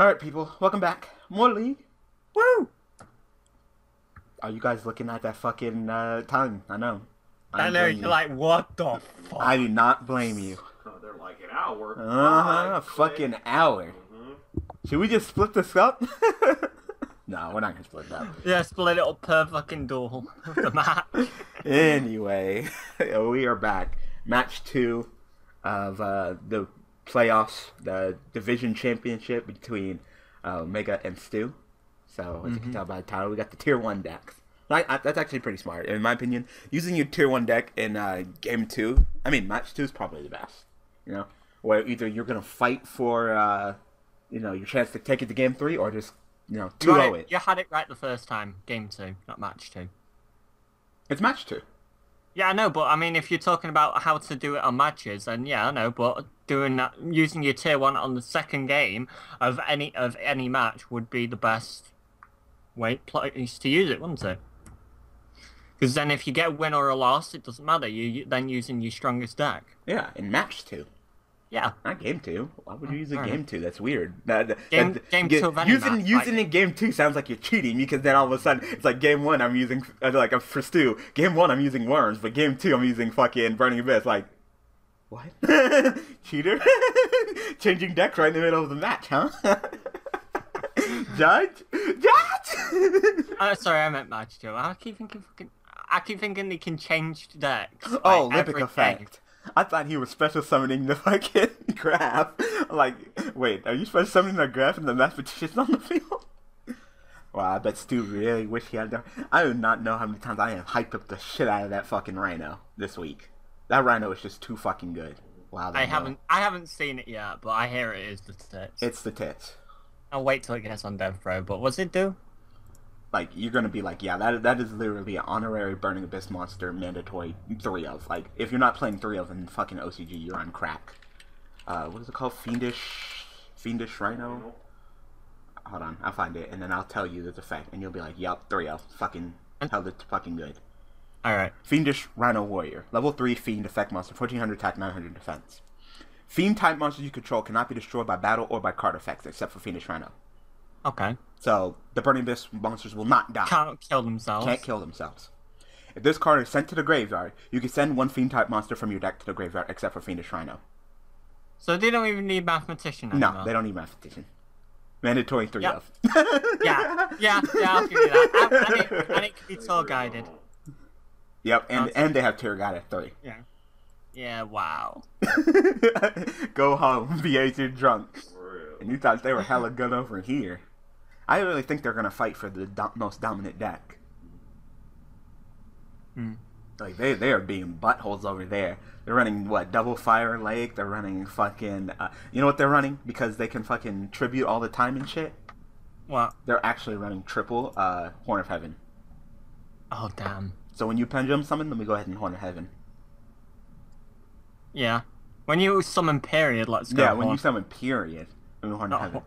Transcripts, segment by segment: Alright, people, welcome back. More League. Woo! Are you guys looking at that fucking time? I know. I know, you're like, what the fuck? I do not blame you. Oh, they're like an hour. Fucking hour. Should we just split this up? No, we're not gonna split it up. Yeah, split it up per fucking door of the map. Anyway, we are back. Match 2 of the playoffs, the division championship between Omega and Stu. So, as you can tell by the title, we got the Tier 1 decks. That's actually pretty smart, in my opinion. Using your Tier 1 deck in Game 2, I mean, Match 2 is probably the best. You know, where either you're gonna fight for, you know, your chance to take it to Game 3, or just, you know, 2-0 it. You had it right the first time, Game 2, not Match 2. It's Match 2. Yeah, I know, but I mean, if you're talking about how to do it on matches, then yeah, I know, but doing that, using your Tier 1 on the second game of any match would be the best place to use it, wouldn't it? Because then if you get a win or a loss, it doesn't matter. You're then using your strongest deck. Yeah, in Match 2. Yeah. Not Game 2. Why would you use a Game 2? That's weird. Using in Game 2 sounds like you're cheating, because then all of a sudden, it's like Game 1 I'm using, like, for Stu. Game 1 I'm using Worms, but Game 2 I'm using fucking Burning Abyss. Like, what? Cheater? Changing decks right in the middle of the match, huh? Judge? Judge? Sorry, I meant Match 2. I keep thinking they can change decks. Oh, like, Libic effect. I thought he was special summoning the fucking graph. Like, wait, are you special summoning the graph and the Mathematician's on the field? Wow, I bet Stu really wish he had done. I do not know how many times I have hyped up the shit out of that fucking Rhino this week. That Rhino is just too fucking good. Wow. I haven't seen it yet, but I hear it is the tits. It's the tits. I'll wait till it gets on death row. But what's it do? Like, you're gonna be like, yeah, that is literally an honorary Burning Abyss monster, mandatory 3-of. Like, if you're not playing 3-of in fucking OCG, you're on crack. What is it called? Fiendish Rhino? Hold on, I'll find it, and then I'll tell you the effect, and you'll be like, yup, 3-of, fucking, held it fucking good. Alright. Fiendish Rhino Warrior. Level 3 Fiend effect monster, 1400 attack, 900 defense. Fiend type monsters you control cannot be destroyed by battle or by card effects, except for Fiendish Rhino. Okay. So, the Burning Abyss monsters will not die. Can't kill themselves. Can't kill themselves. If this card is sent to the graveyard, you can send one Fiend-type monster from your deck to the graveyard, except for Fiendish Rhino. So they don't even need Mathematician anymore? No, they don't need Mathematician. Mandatory 3-of. Yep. yeah, I'll give you that. And it can be Tour-guided. Yep, and they have Tour-guide at 3. Yeah. Yeah, wow. Go home, Beatrice drunk. And you thought they were hella good over here. I really think they're gonna fight for the most dominant deck. Like they are being buttholes over there. They're running what, double Fire Lake? They're running fucking. You know what they're running because they can fucking tribute all the time and shit. What? They're actually running triple Horn of Heaven. Oh damn! So when you pendulum summon, let me go ahead and Horn of Heaven. Yeah. When you summon period, let's go. Yeah, when you summon period, and Horn of Heaven.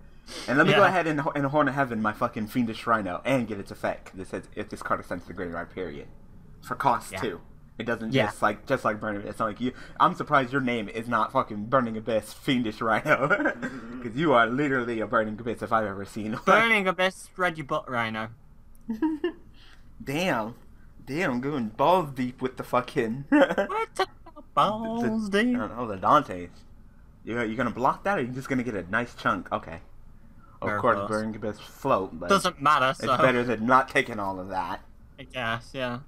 And let me go ahead and Horn of Heaven my fucking Fiendish Rhino and get its effect that says if this card is sent to the graveyard, period. For cost too. It doesn't just like Burning Abyss. It's not like you. I'm surprised your name is not fucking Burning Abyss Fiendish Rhino, because you are literally a Burning Abyss if I've ever seen. Burning Abyss Red Your Butt Rhino. Damn, going balls deep with the fucking. What balls deep? Oh, the Dantes. You're gonna block that, or you're just gonna get a nice chunk? Okay. Of course, Burning Abyss float, but doesn't matter. So. It's better than not taking all of that. I guess, yeah.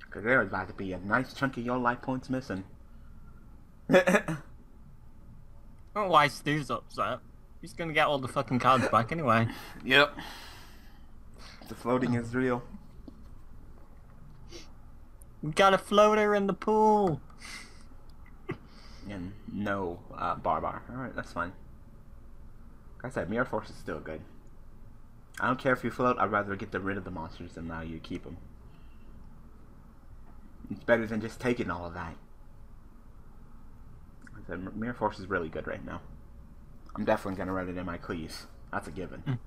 Because there's about to be a nice chunk of your life points missing. I don't know why Stu's upset. He's gonna get all the fucking cards back anyway. Yep. The floating is real. We got a floater in the pool. And no Barbar. All right, that's fine. Like I said, Mirror Force is still good. I don't care if you float, I'd rather get rid of the monsters than allow you to keep them. It's better than just taking all of that. Like I said, Mirror Force is really good right now. I'm definitely going to run it in my Cleaves. That's a given.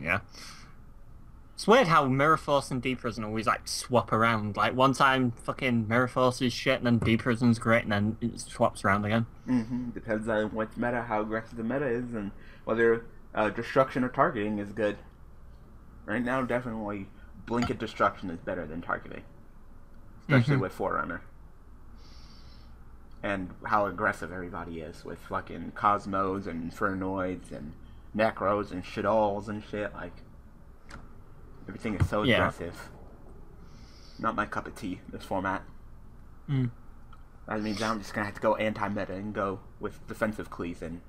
Yeah. It's weird how Mirror Force and Deep Prison always like swap around. Like one time fucking Mirror Force is shit and then Deep Prison's great and then it swaps around again. Mm-hmm. Depends on what meta, how aggressive the meta is and whether destruction or targeting is good. Right now definitely blanket destruction is better than targeting. Especially with Forerunner. And how aggressive everybody is with fucking Cosmos and Infernoids and Nekroz and Shaddolls and shit like. Everything is so aggressive. Not my cup of tea, this format. That means I'm just gonna have to go anti-meta and go with defensive cleats and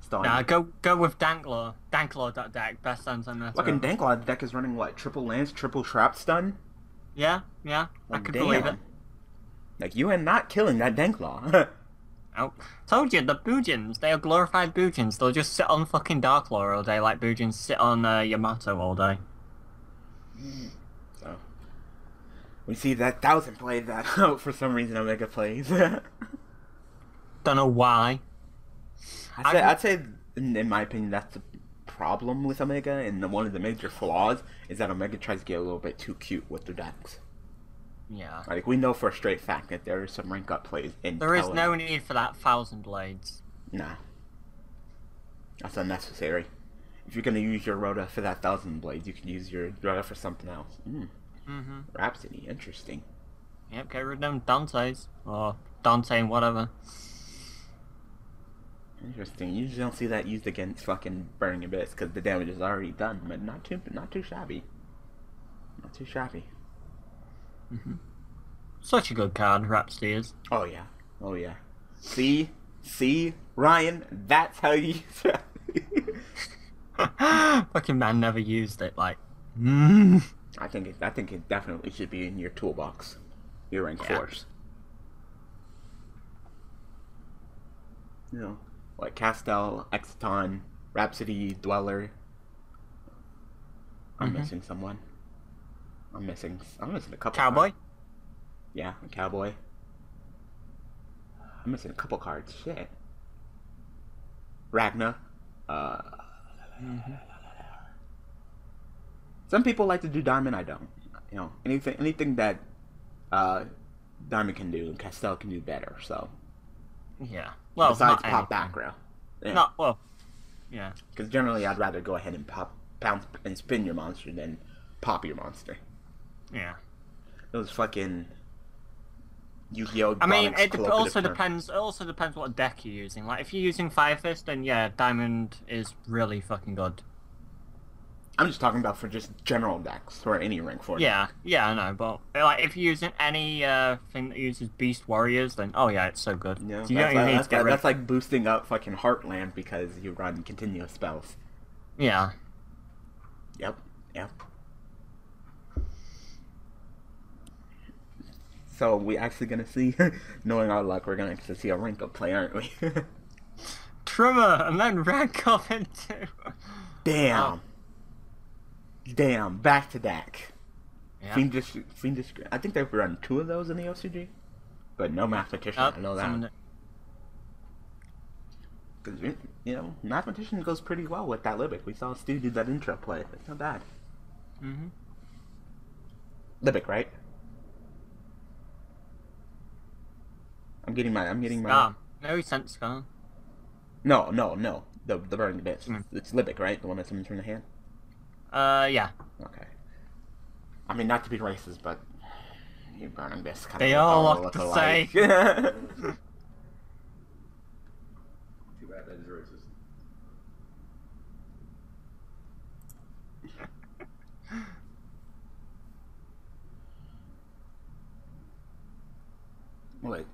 stuff. Nah, go with Danklor. Danklor deck, best sounds on that. Fucking Danklor deck is running what? Triple Lance, triple Trap Stun? Yeah. Well, I could believe it. Like, you are not killing that Danklor. Oh, told you, the Bujins, they are glorified Bujins. They'll just sit on fucking Darklore all day like Bujins sit on Yamato all day. So we see that Thousand Blades that out for some reason Omega plays. Don't know why. I'd say in my opinion that's the problem with Omega, and one of the major flaws is that Omega tries to get a little bit too cute with the decks. Yeah. Like we know for a straight fact that there are some rank up plays in There is no need for that Thousand Blades. Nah. That's unnecessary. If you're going to use your Rota for that Thousand Blades, you can use your Rota for something else. Rhapsody, interesting. Yep, get rid of them Dantes. Or Dante and whatever. Interesting, you just don't see that used against fucking Burning Abyss, because the damage is already done, but not too shabby. Not too shabby. Such a good card, Rhapsody is. Oh yeah. See? Ryan, that's how you use Rhapsody. Fucking man never used it, like. I think it definitely should be in your toolbox. Your rank fours. You know, like Castel, Exiton, Rhapsody, Dweller. I'm missing someone. I'm missing a couple. Cowboy? Cards. Yeah, a Cowboy. I'm missing a couple cards. Shit. Ragna. Some people like to do Diamond, I don't. You know, anything that Diamond can do, Castel can do better, so. Yeah. Well, besides pop back row. Yeah. Because generally I'd rather go ahead and pounce and spin your monster than pop your monster. Yeah. Those fucking Yugioh. I mean, it also depends what deck you're using. Like, if you're using Fire Fist, then yeah, Diamond is really fucking good. I'm just talking about for just general decks or any rank 4. Yeah, I know, but like if you're using any thing that uses Beast Warriors, then oh yeah, it's so good. Yeah, so that's like boosting up fucking Heartland because you run continuous spells. Yeah. Yep. So we actually gonna see, knowing our luck, we're gonna actually see a rank up play, aren't we? Trummer, and then rank up into. Damn, back to back. Yeah. Fiendish. I think they've run 2 of those in the OCG, but no Mathematician. I know that. Because you know, Mathematician goes pretty well with that Libic. We saw Stu do that intro play. It's not bad. Libic, right? I'm getting my. No, he sent Scar. No. The Burning Abyss. It's Libic, right? The one that's in the hand. Yeah. Okay. I mean, not to be racist, but you're Burning Abyss kind of. They all look the same. Too bad that is racist. Wait,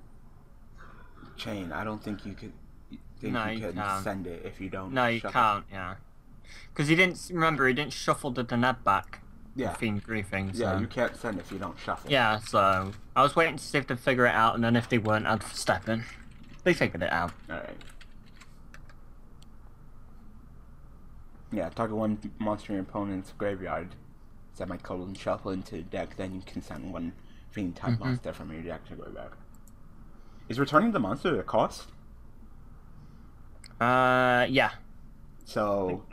Chain. I don't think you could. You can send it if you don't. No, you can't. Yeah. Because he didn't shuffle the Deneb back. Yeah. Fiend griefing, so. Yeah, you can't send if you don't shuffle. Yeah, so I was waiting to see if they'd figure it out, and then if they weren't, I'd step in. They figured it out. Alright. Yeah, target one monster in your opponent's graveyard. Semicolon shuffle into the deck, then you can send one fiend type monster from your deck to go back. Is returning the monster a cost? Yeah. So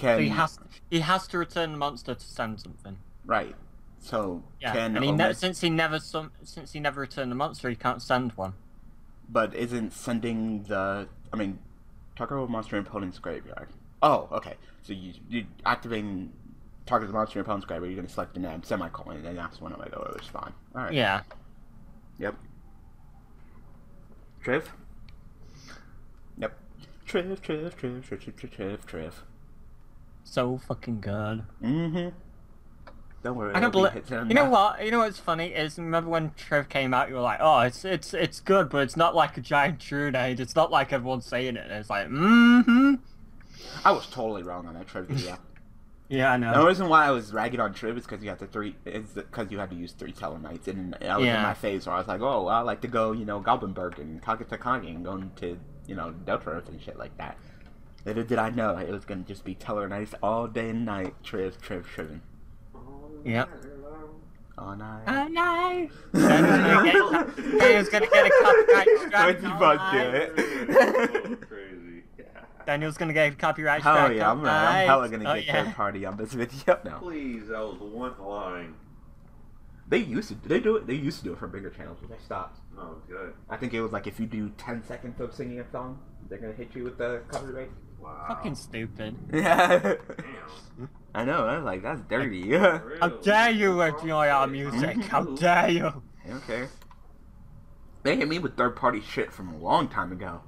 can... So he has to return the monster to send something. Right. So yeah. Can and he Omega... since he never returned the monster, he can't send one. But isn't sending the... I mean, target of monster in opponent's graveyard. Oh, okay. So you activating target of monster in opponent's graveyard, you're going to select the name, semicolon, and then that's when Omega will respond. All right. Yeah. Yep. Triv? Yep. Triv. So fucking good. Mm-hmm. Don't worry. I don't believe it. You know what? You know what's funny is, remember when Triv came out, you were like, "Oh, it's good, but it's not like a giant True Nade. It's not like everyone's saying it." And it's like, mm-hmm. I was totally wrong on that Triv video. Yeah, I know. The reason why I was ragging on Triv is because you had to use 3 Tellarknights, and I was in my phase where I was like, "Oh, I like to go, you know, Goblinberg and Kage and going to, you know, Deltarune and shit like that." Little did I know it was gonna just be Tellarknights all day and night. Triv. Yep. Oh nice. Oh nice. He was gonna get a copyright strike. Crazy. Daniel's gonna get a copyright strike. Oh yeah, I'm hella gonna get third party on this video. No. Please, that was one line. They used to do it for bigger channels, but they stopped. Oh good. I think it was like if you do 10 seconds of singing a song, they're gonna hit you with the copyright. Wow. Fucking stupid. Yeah. Damn. I know, I was like, that's dirty. How dare you enjoy our music? How dare you? Okay. They hit me with third-party shit from a long time ago.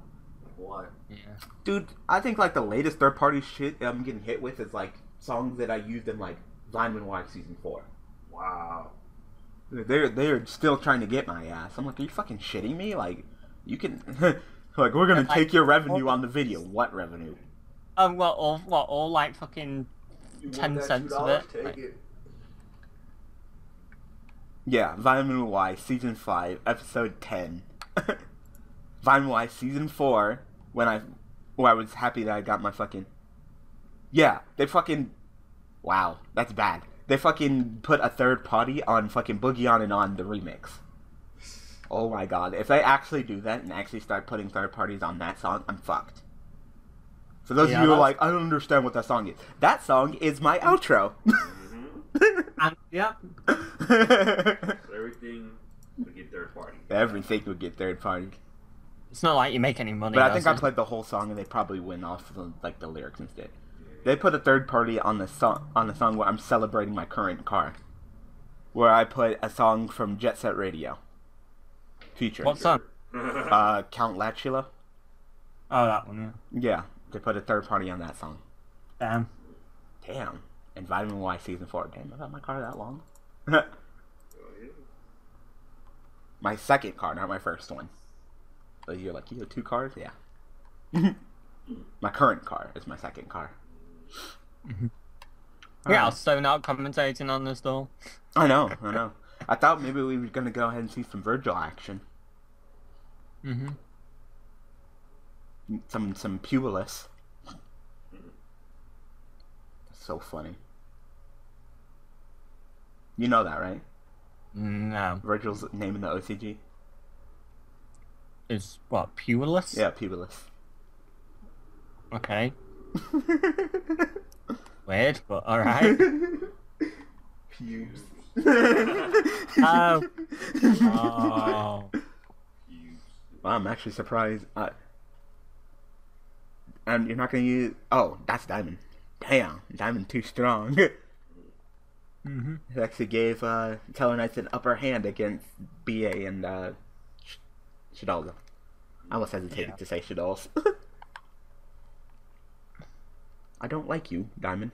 What? Yeah. Dude, I think like the latest third-party shit that I'm getting hit with is like songs that I used in like Blind Man Watch Season 4. Wow. They're still trying to get my ass. I'm like, are you fucking shitting me? Like, you can... like, we're gonna take your revenue on the video. What revenue? All like fucking... 10 cents of it. Like... it. Yeah, Vitamin Y Season 5, Episode 10. Vitamin Y Season 4, when I was happy that I got my fucking... Yeah, they fucking... Wow, that's bad. They fucking put a third party on fucking Boogie On and On, the remix. Oh my god, if they actually do that and actually start putting third parties on that song, I'm fucked. For those of you who are like, I don't understand what that song is. That song is my outro. Yep. So everything would get third party. Everything would get third party. It's not like you make any money. But I think I played the whole song, and they probably went off of, like, the lyrics instead. Yeah. They put a third party on the song where I'm celebrating my current car, where I put a song from Jet Set Radio. Feature. What song? Count Latula. Oh, that one. Yeah. Yeah. They put a third party on that song. Damn. And Vitamin Y Season 4. Damn, I got my car that long. My second car, not my first one. So you're like, you have 2 cars? Yeah. My current car is my second car. Mm-hmm. Yeah, I was so not commentating on this, though. I know. I thought maybe we were going to go ahead and see some Virgil action. Mm-hmm. Some Pulis. That's so funny. You know that, right? No. Virgil's name in the OCG? Is what, Pulis? Yeah, Pulis. Okay. Weird, but alright. Pews. Oh. Oh. Well, I'm actually surprised. And you're not gonna use... Oh, that's Diamond. Damn, Diamond too strong. Mm-hmm. It actually gave Tellarknights an upper hand against BA and Shaddoll. I almost hesitated to say Shaddoll. I don't like you, Diamond.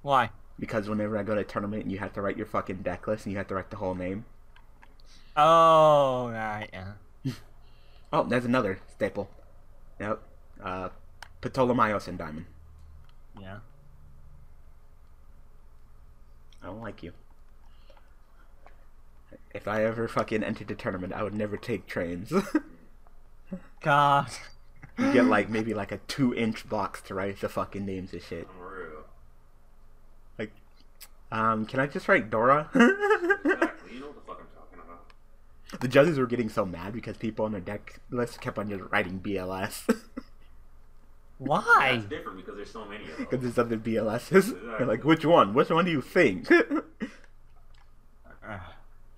Why? Because whenever I go to a tournament and you have to write your fucking deck list and you have to write the whole name. Oh, right, yeah. Oh, there's another staple. Yep. Ptolemaeus and Diamond. Yeah. I don't like you. If I ever fucking entered a tournament, I would never take trains. God. You get like maybe like a 2-inch box to write the fucking names and shit. Real. Like, can I just write Dora? Exactly. You know what the fuck I'm talking about. The judges were getting so mad because people on their deck list kept on just writing BLS. Why? It's different because there's so many of them. Because there's other BLSs. Exactly. You're like, which one? Which one do you think? Ritual?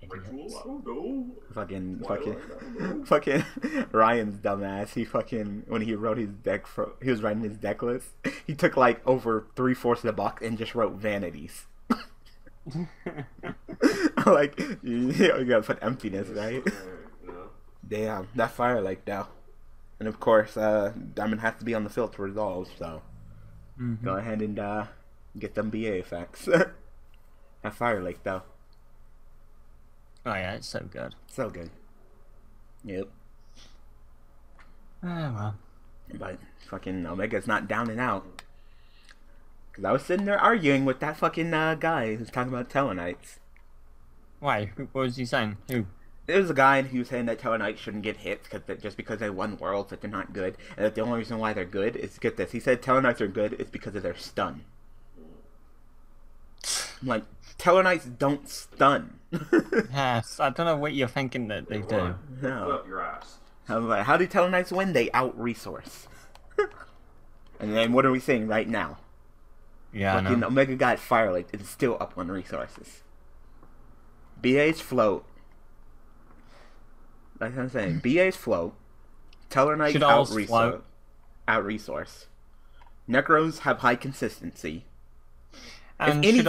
I don't know. Fucking Ryan's dumbass. He fucking, when he wrote his deck, he was writing his deck list. He took like over 3/4 of the box and just wrote Vanities. Like, you gotta put emptiness, right? Damn, that fire like that. And of course, Diamond has to be on the field to resolve, so go ahead and get them BA effects. That fire like though. Oh yeah, it's so good. So good. Yep. Ah, well. But fucking Omega's not down and out. Because I was sitting there arguing with that fucking guy who's talking about Tellarknights. Why? What was he saying? Who? There was a guy who was saying that Tellarknights shouldn't get hits because just because they won worlds that they're not good. And that the only reason why they're good is, get this, he said Tellarknights are good is because of their stun. I'm like, Tellarknights don't stun. Yes, I don't know what you're thinking that they do. No. Flip your ass. I was like, how do Tellarknights win? They out-resource. And then what are we seeing right now? Yeah, like, I know. You know, Omega got Firelight and still up on resources. BA's float. Like I'm saying, BA's float. Tellarknights out-resource. Nekroz have high consistency. And if you're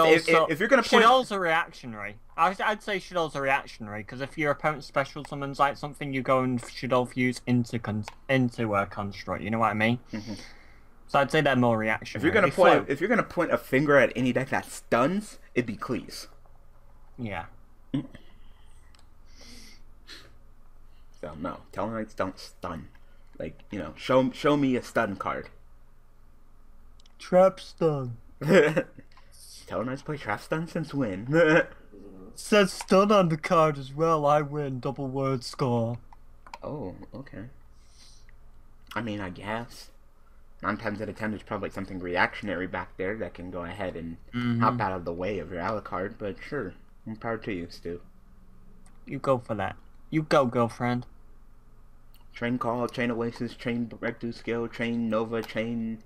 going to point... Shaddoll's a reactionary. I'd say Shaddoll's a reactionary, because if your opponent's special summons like something, you go and Shaddoll fuse into a construct, you know what I mean? So I'd say they're more reactionary. If you're going to point a finger at any deck that stuns, it'd be Cleese. Yeah. So, no. Tellarknights don't stun. Like, you know, show me a stun card. Trap Stun. Tellarknights play Trap Stun since when? Says stun on the card as well, I win, double word score. Oh, okay. I mean, I guess. 9 times out of 10 there's probably something reactionary back there that can go ahead and hop out of the way of your Alucard, but sure. I'm proud to you, Stu. You go for that. You go, girlfriend. Train Call, Train Oasis, Train Rectu Skill, Train Nova, Train...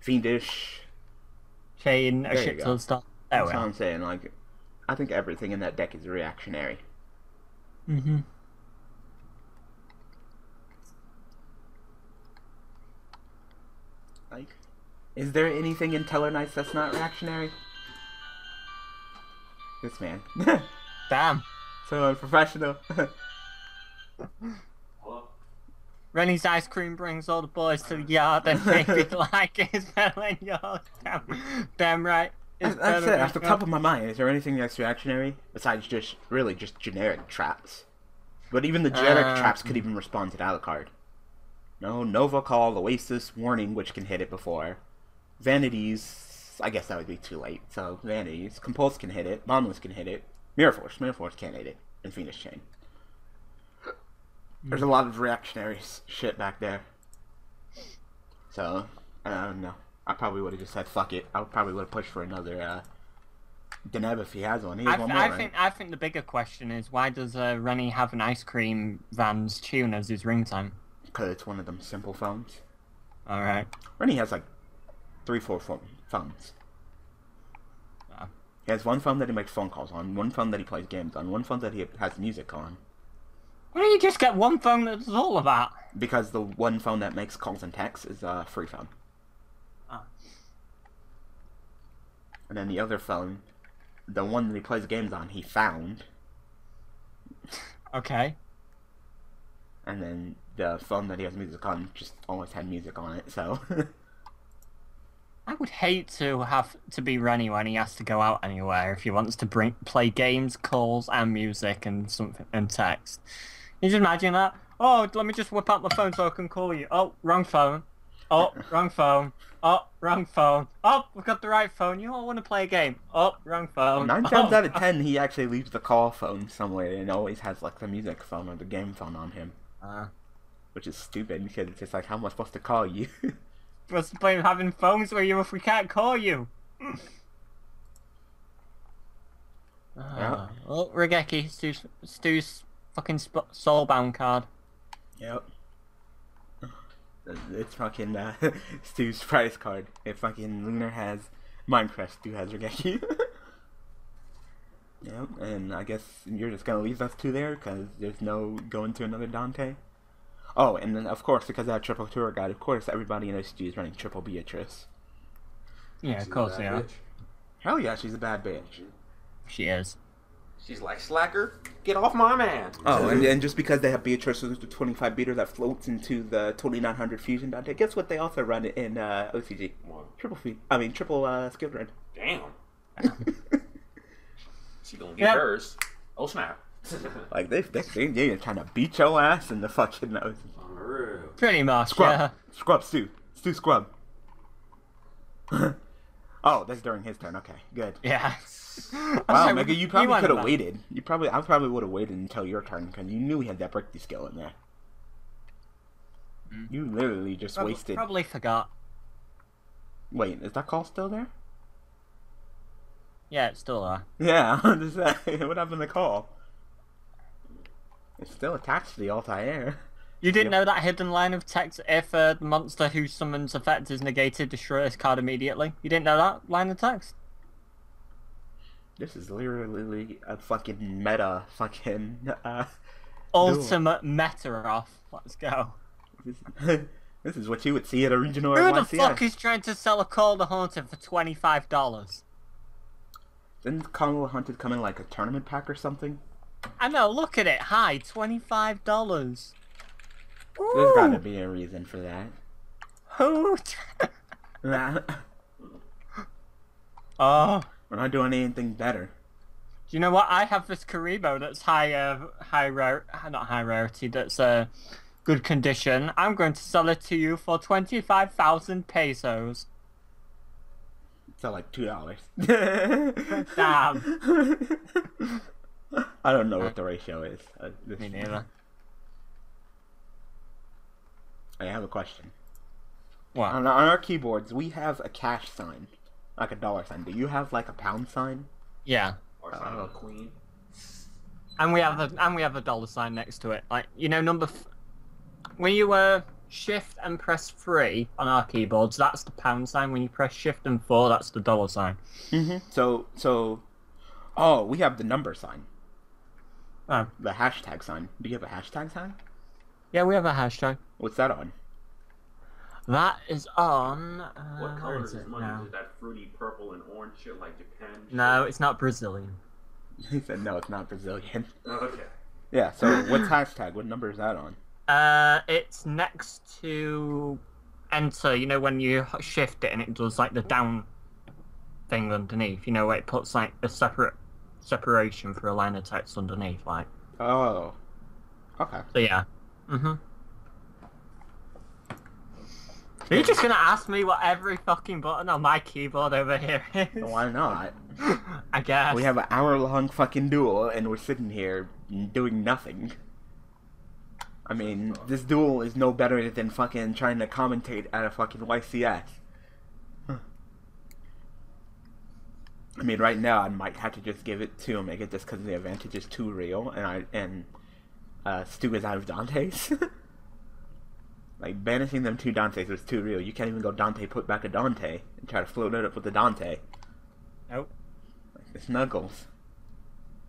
Fiendish... Chain, a shit ton of stuff. That's what I'm saying. Like, I think everything in that deck is reactionary. Like, is there anything in Tellarknights that's not reactionary? This man. Damn. So unprofessional. Rennie's ice cream brings all the boys to the yard and they feel like it's better than yours. Damn right. That's it. Off the top of my mind, is there anything that's reactionary? Besides just, really, just generic traps. But even the generic traps could even respond to the Alucard. No, Nova Call, Oasis, Warning, which can hit it before. Vanities, I guess that would be too late. So, Vanities. Compulse can hit it. Boundless can hit it. Mirror Force can't hit it. And Phoenix Chain. There's a lot of reactionary shit back there. So, I don't know. I probably would have just said, fuck it. I probably would have pushed for another Deneb if he has one. He has one more, right? I think the bigger question is, why does Rennie have an ice cream van's tune as his ringtone? Because it's one of them simple phones. Alright. Rennie has like 3-4 phones. He has one phone that he makes phone calls on, one phone that he plays games on, one phone that he has music on. Why don't you just get one phone that's all of that? Because the one phone that makes calls and texts is a free phone. Oh. And then the other phone, the one that he plays games on, he found. Okay. And then the phone that he has music on just always had music on it, so... I would hate to have to be Rennie when he has to go out anywhere if he wants to play games, calls, and music and something and text. Can you just imagine that? Oh, let me just whip out my phone so I can call you. Oh, wrong phone. Oh, wrong phone. Oh, wrong phone. Oh, we've got the right phone. You all want to play a game. Oh, wrong phone. 9 times out of 10, he actually leaves the call phone somewhere and always has like the music phone or the game phone on him. Which is stupid because it's just like, how am I supposed to call you? What's the point of having phones where you if we can't call you? Oh, Regeki, Stu's fucking soulbound card. Yep. It's fucking Stu's prize card. If fucking Lunar has Minecraft, Stu has Regeki. Yep, and I guess you're just gonna leave us two there because there's no going to another Dante. Oh, and then of course, because I have triple tour guide, of course everybody in SG is running triple Beatrice. Yeah, of course, yeah. Bitch. Hell yeah, she's a bad bitch. She is. She's like, slacker, get off my man. Oh, and just because they have Beatrice with the 25 beater that floats into the 2900 fusion Dante, guess what they also run in OCG? What? Triple feet. I mean, triple skilled run. Damn. She gonna get hers. Oh snap. Like they're trying to beat your ass in the fucking nose. Pretty much. Scrub. Yeah. Scrub Stu. Stu scrub. Oh, that's during his turn. Okay, good. Yeah. Wow, Mega, you probably could have waited. You probably, I probably would have waited until your turn because you knew we had that breakthrough skill in there. Mm. You literally just wasted. Probably forgot. Wait, is that call still there? Yeah, it's still there. Yeah, I'm just saying, what happened to call? It's still attached to the Altair. You didn't know that hidden line of text if the monster who summons effect is negated, destroy this card immediately? You didn't know that line of text? This is literally a fucking meta fucking... ultimate meta off. Let's go. This is what you would see at a regional Who the fuck is trying to sell a Call of the Haunted for $25? Didn't Call of the Haunted come in like a tournament pack or something? I know, look at it. Hi, $25. Ooh. There's gotta be a reason for that. Who? Oh. We're not doing anything better. Do you know what? I have this Karibo that's not high rarity, that's good condition. I'm going to sell it to you for 25,000 pesos. So like $2. Damn. I don't know what the ratio is. Me neither. I have a question. What? On our keyboards, we have a cash sign, like a dollar sign. Do you have like a pound sign? Yeah. Or sign of a queen. And we have a dollar sign next to it. Like, you know, when you shift and press 3 on our keyboards, that's the pound sign. When you press shift and 4, that's the dollar sign. Mhm. So, oh, we have the number sign. Oh. The hashtag sign. Do you have a hashtag sign? Yeah, we have a hashtag. What's that on? That is on... what color is money? Now? Is that fruity purple and orange shit like Japan? No, it's not Brazilian. He said no, it's not Brazilian. Oh, okay. Yeah, so what's hashtag? What number is that on? It's next to enter, you know, when you shift it and it does like the down thing underneath, you know, where it puts like a separation for a line of text underneath, like. Oh. Okay. So yeah. Are you just gonna ask me what every fucking button on my keyboard over here is? Why not? I guess. We have an hour-long fucking duel, and we're sitting here doing nothing. I mean, this duel is no better than fucking trying to commentate at a fucking YCS. I mean, right now I might have to just give it to Omega just because the advantage is too real, and Stu is out of Dantes. Like, banishing them two Dantes was too real. You can't even go Dante, put back a Dante, and try to float it up with a Dante. Nope. Like, it's Snuggles.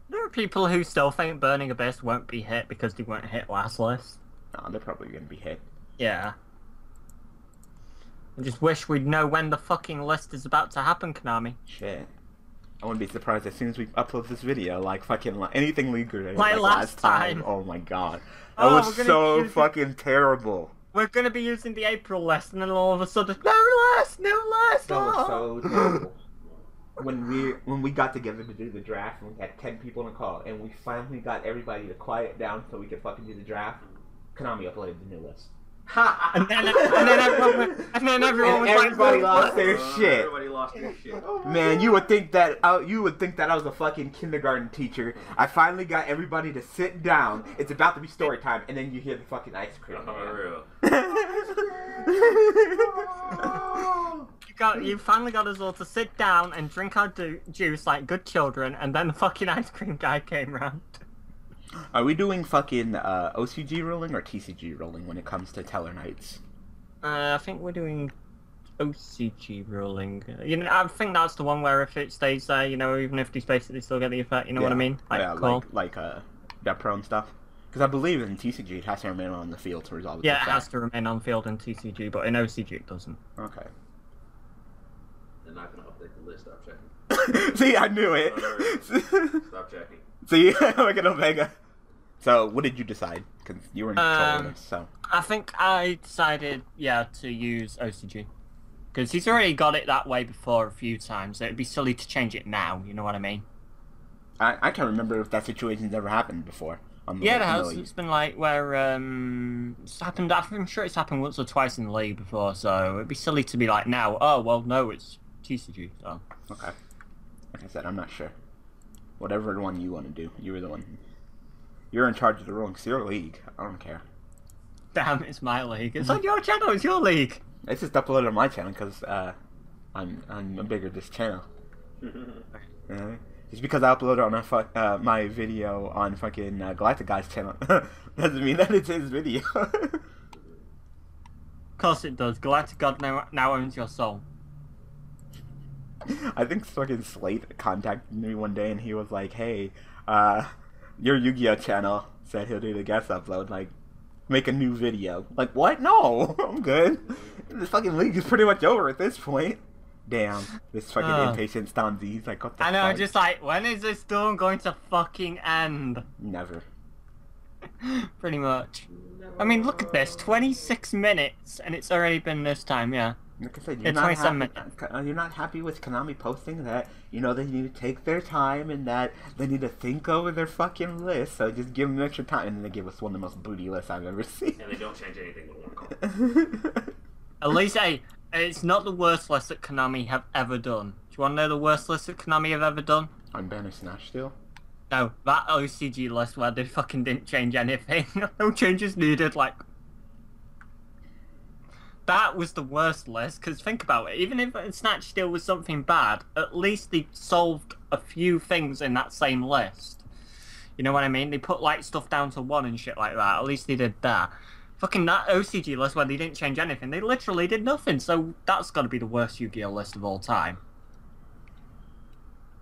There are people who still think Burning Abyss won't be hit because they weren't hit last list. Nah, they're probably gonna be hit. Yeah. I just wish we'd know when the fucking list is about to happen, Konami. Shit. I wouldn't be surprised as soon as we upload this video, like fucking anything legal like last time. Oh my god. That was so fucking terrible. We're gonna be using the April list and then all of a sudden no list! That was so terrible. When we got together to do the draft and we had 10 people on the call and we finally got everybody to quiet down so we could fucking do the draft, Konami uploaded the new list. Ha! And then everybody lost their shit. Oh, man, you would think that I was a fucking kindergarten teacher. I finally got everybody to sit down. It's about to be story time, and then you hear the fucking ice cream. Oh, real. You finally got us all to sit down and drink our juice like good children, and then the fucking ice cream guy came round. Are we doing fucking OCG rolling or TCG rolling when it comes to Tellarknights? I think we're doing OCG ruling. You know, I think that's the one where if it stays there, you know, even if they space it, they still get the effect. You know what I mean? Like, yeah, cool. like that prone stuff. Because I believe in TCG it has to remain on the field to resolve the effect. Yeah, it has to remain on field in TCG, but in OCG it doesn't. Okay. They're not going to update the list. Stop checking. See, I knew it. Stop checking. See, look at Omega. So, what did you decide? Because you were in control of this, so. I think I decided, yeah, to use OCG. Because he's already got it that way before a few times, so it'd be silly to change it now, you know what I mean? I can't remember if that situation's ever happened before. Yeah, it has. It's been like where, it's happened, I'm sure it's happened once or twice in the league before, so it'd be silly to be like now, oh, well, no, it's TCG, so. Okay. Like I said, I'm not sure. Whatever one you want to do, you were the one. You're in charge of the ruling, it's your league. I don't care. Damn, it's my league. It's on your channel, it's your league. It's just uploaded on my channel because I'm bigger this channel. Just because I uploaded on my video on fucking Galactic Guy's channel doesn't mean that it's his video. Of course it does. Galactic God now owns your soul. I think fucking Slate contacted me one day and he was like, "Hey, your Yugioh channel said he'll do the guest upload, like, make a new video." Like, what? No! I'm good. This fucking league is pretty much over at this point. Damn. This fucking impatient Stonzi's like, what the fuck? I know, I'm just like, when is this storm going to fucking end? Never. Pretty much. Never. I mean, look at this. 26 minutes, and it's already been this time, yeah. Like I said, you're not happy with Konami posting that, you know, they need to take their time and that they need to think over their fucking list, so just give them extra time. And then they give us one of the most booty lists I've ever seen. And they don't change anything with one call. At least, hey, it's not the worst list that Konami have ever done. Do you want to know the worst list that Konami have ever done? On Banner Snatch still? No, that OCG list where they fucking didn't change anything. No changes needed, like... That was the worst list, because think about it, even if Snatch Deal was something bad, at least they solved a few things in that same list. You know what I mean? They put, like, stuff down to 1 and shit like that, at least they did that. Fucking that OCG list where they didn't change anything, they literally did nothing, so that's gotta be the worst Yu-Gi-Oh! List of all time.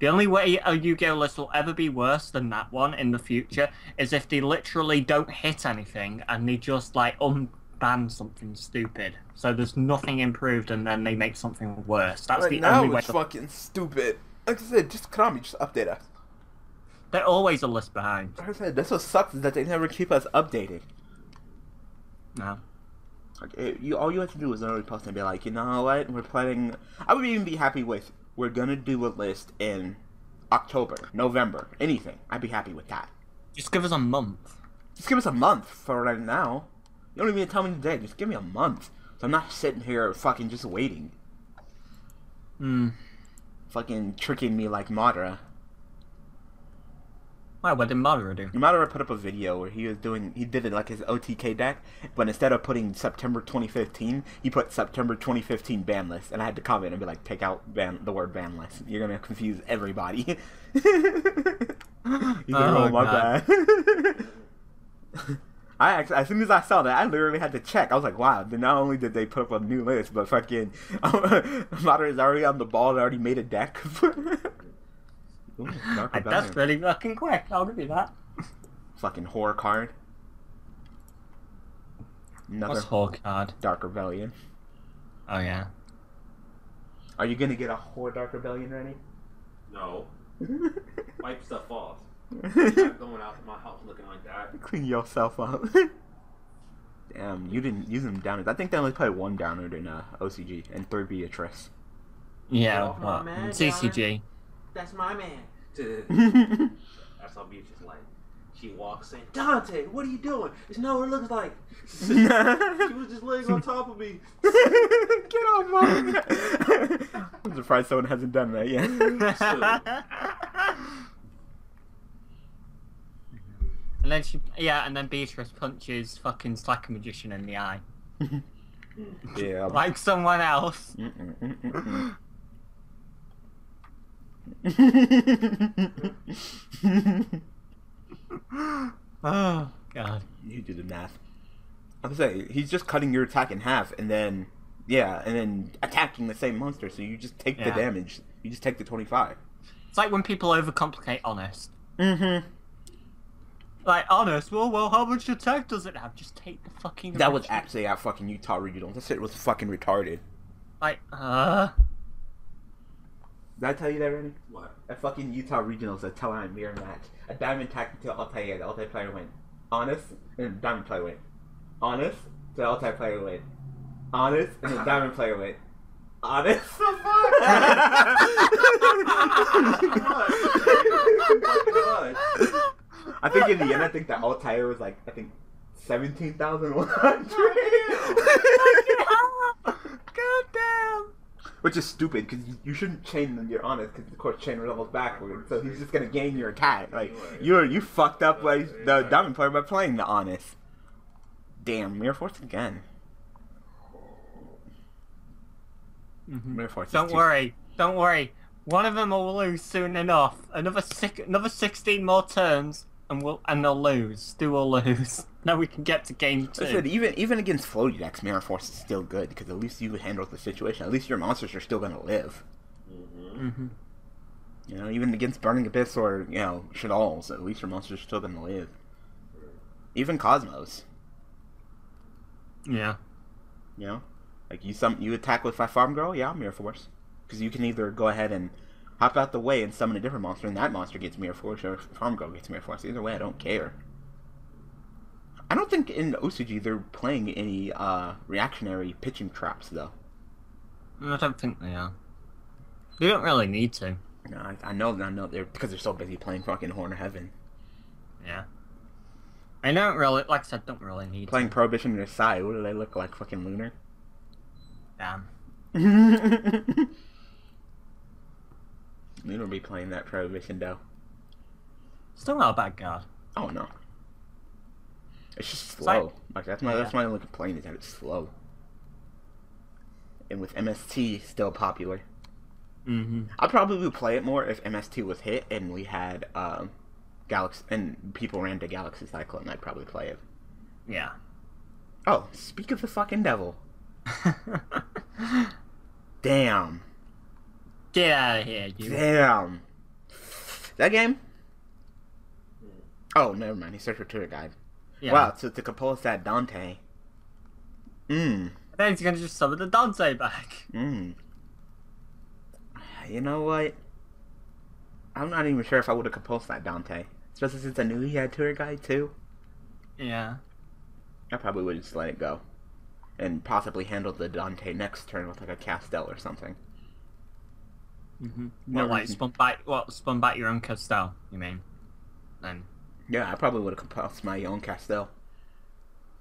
The only way a Yu-Gi-Oh! List will ever be worse than that one in the future is if they literally don't hit anything, and they just, like, ban something stupid, so there's nothing improved, and then they make something worse. That's right, the only way. It's fucking stupid. Like I said, just Konami, just update us. They're always a list behind. Like I said, that's what sucks is that they never keep us updated. No. Like, all you have to do is literally post and be like, you know what, we're planning. I would even be happy with we're gonna do a list in October, November, anything. I'd be happy with that. Just give us a month. Just give us a month for right now. You don't even tell me today, just give me a month. So I'm not sitting here fucking just waiting. Fucking tricking me like Madara. Why, what did Madara do? Madara put up a video where he did it like his OTK deck, but instead of putting September 2015, he put September 2015 ban list, and I had to comment and be like, take out the word ban list. You're gonna confuse everybody. Oh my bad. I actually, as soon as I saw that, I literally had to check. I was like, wow, not only did they put up a new list, but fucking Madara is already on the ball and already made a deck. Ooh, that's really fucking quick. I'll give you that. Fucking horror card. Another. What's horror card? Dark Rebellion. Oh, yeah. Are you going to get a horror Dark Rebellion ready? No. Wipe stuff off. I'm not going out to my house looking like that. Clean yourself up. Damn, you didn't use them downers. I think they only played one downer in OCG and 3 Beatrice. Yeah, but CCG. That's my man. That's how Beatrice like. She walks in. Dante, what are you doing? It's not what it looks like. She was just laying on top of me. Get off my. I'm surprised someone hasn't done that yet. And then and then Beatrice punches fucking Slacker Magician in the eye. Yeah. Like someone else. Oh, God. You do the math. I'm saying he's just cutting your attack in half, and then attacking the same monster. So you just take the damage. You just take the 25. It's like when people overcomplicate honest. Mm-hmm. Like honest. Well, how much attack does it have? Just take the fucking. That was actually our fucking Utah regional. That shit was fucking retarded. Like Did I tell you that, Randy? What? At fucking Utah regionals, a Tellarknight and Mirror match. A Diamond tactic to Altair. The Altair player went honest, and the Diamond player went honest. The Altair player went honest, and the Diamond player went honest. What the fuck? I think in the end, I think the Altair was like, I think 17,100. God damn. Which is stupid, because you shouldn't chain them, you're honest, because of course chain resolves backwards, so he's just going to gain your attack. Like, you fucked up like the Diamond player by playing the honest. Damn, Mirror Force again. Mirror Force. Don't worry. One of them will lose soon enough. Another 16 more turns, and they'll lose. Stu will lose. Now we can get to game 2. Listen, even against floaty decks, Mirror Force is still good because at least you handle the situation. At least your monsters are still gonna live. Mm-hmm. You know, even against Burning Abyss or Shaddolls, at least your monsters are still gonna live. Even Cosmos. Yeah. You know, like you attack with 5 Farm Girl, Mirror Force. Because you can either go ahead and hop out the way and summon a different monster, and that monster gets Mirror Force, or Farm Girl gets Mirror Force. Either way, I don't care. I don't think in OCG they're playing any reactionary pitching traps, though. I don't think they are. They don't really need to. No, I know they're because they're so busy playing fucking Horn of Heaven. Yeah. I don't really, like I said, don't really need playing to. Prohibition to the side. What do they look like, fucking Lunar? Damn. We don't be playing that Prohibition, though. Still not a bad card. Oh, no. It's just slow. Like, that's my only complaint, is that it's slow. And with MST still popular. Mm-hmm. I'd probably play it more if MST was hit and we had Galaxy, and people ran to Galaxy Cyclone, and I'd probably play it. Yeah. Oh, speak of the fucking devil. Damn. Get out of here, you. Damn. That game? Oh, never mind. He searched for Twitter guide. Yeah. Wow, so to Compulse that Dante. Mmm. Then he's going to just summon the Dante back. Mmm. You know what? I'm not even sure if I would have Compulsed that Dante. Especially since I knew he had Twitter guide, too. Yeah. I probably would just let it go. And possibly handle the Dante next turn with like a Castel or something. Mm-hmm. Well, like spun back your own Castel, you mean? Then. Yeah, I probably would have Compulsed my own Castel.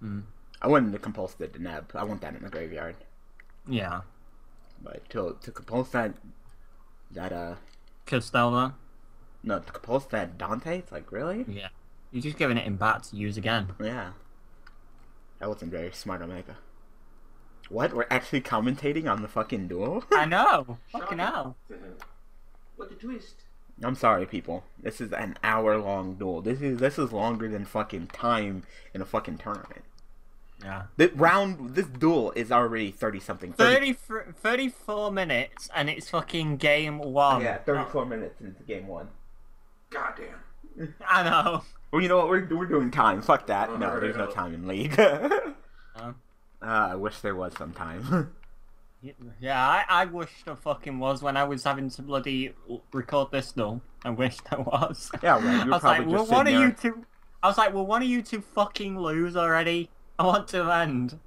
Mm. I wouldn't have Compulsed the Deneb. I want that in the graveyard. Yeah. But to Compulse that Castel though? No, to Compulse that Dante, it's like, really? Yeah. You're just giving it in back to use again. Yeah. That wasn't very smart, Omega. What? We're actually commentating on the fucking duel? I know. Fucking hell. What a twist. I'm sorry, people. This is an hour-long duel. This is longer than fucking time in a fucking tournament. Yeah. This duel is already 30-something. 34 minutes, and it's fucking game 1. Yeah, 34 minutes into game 1. Goddamn. I know. Well, you know what? We're doing time. Fuck that. No, there's no time in League. I wish there was sometime. Yeah, I wish there fucking was when I was having to bloody record this though. I wish there was. Yeah, well, you were probably like, just sitting there. I was like, well, one of you two fucking lose already. I want to end.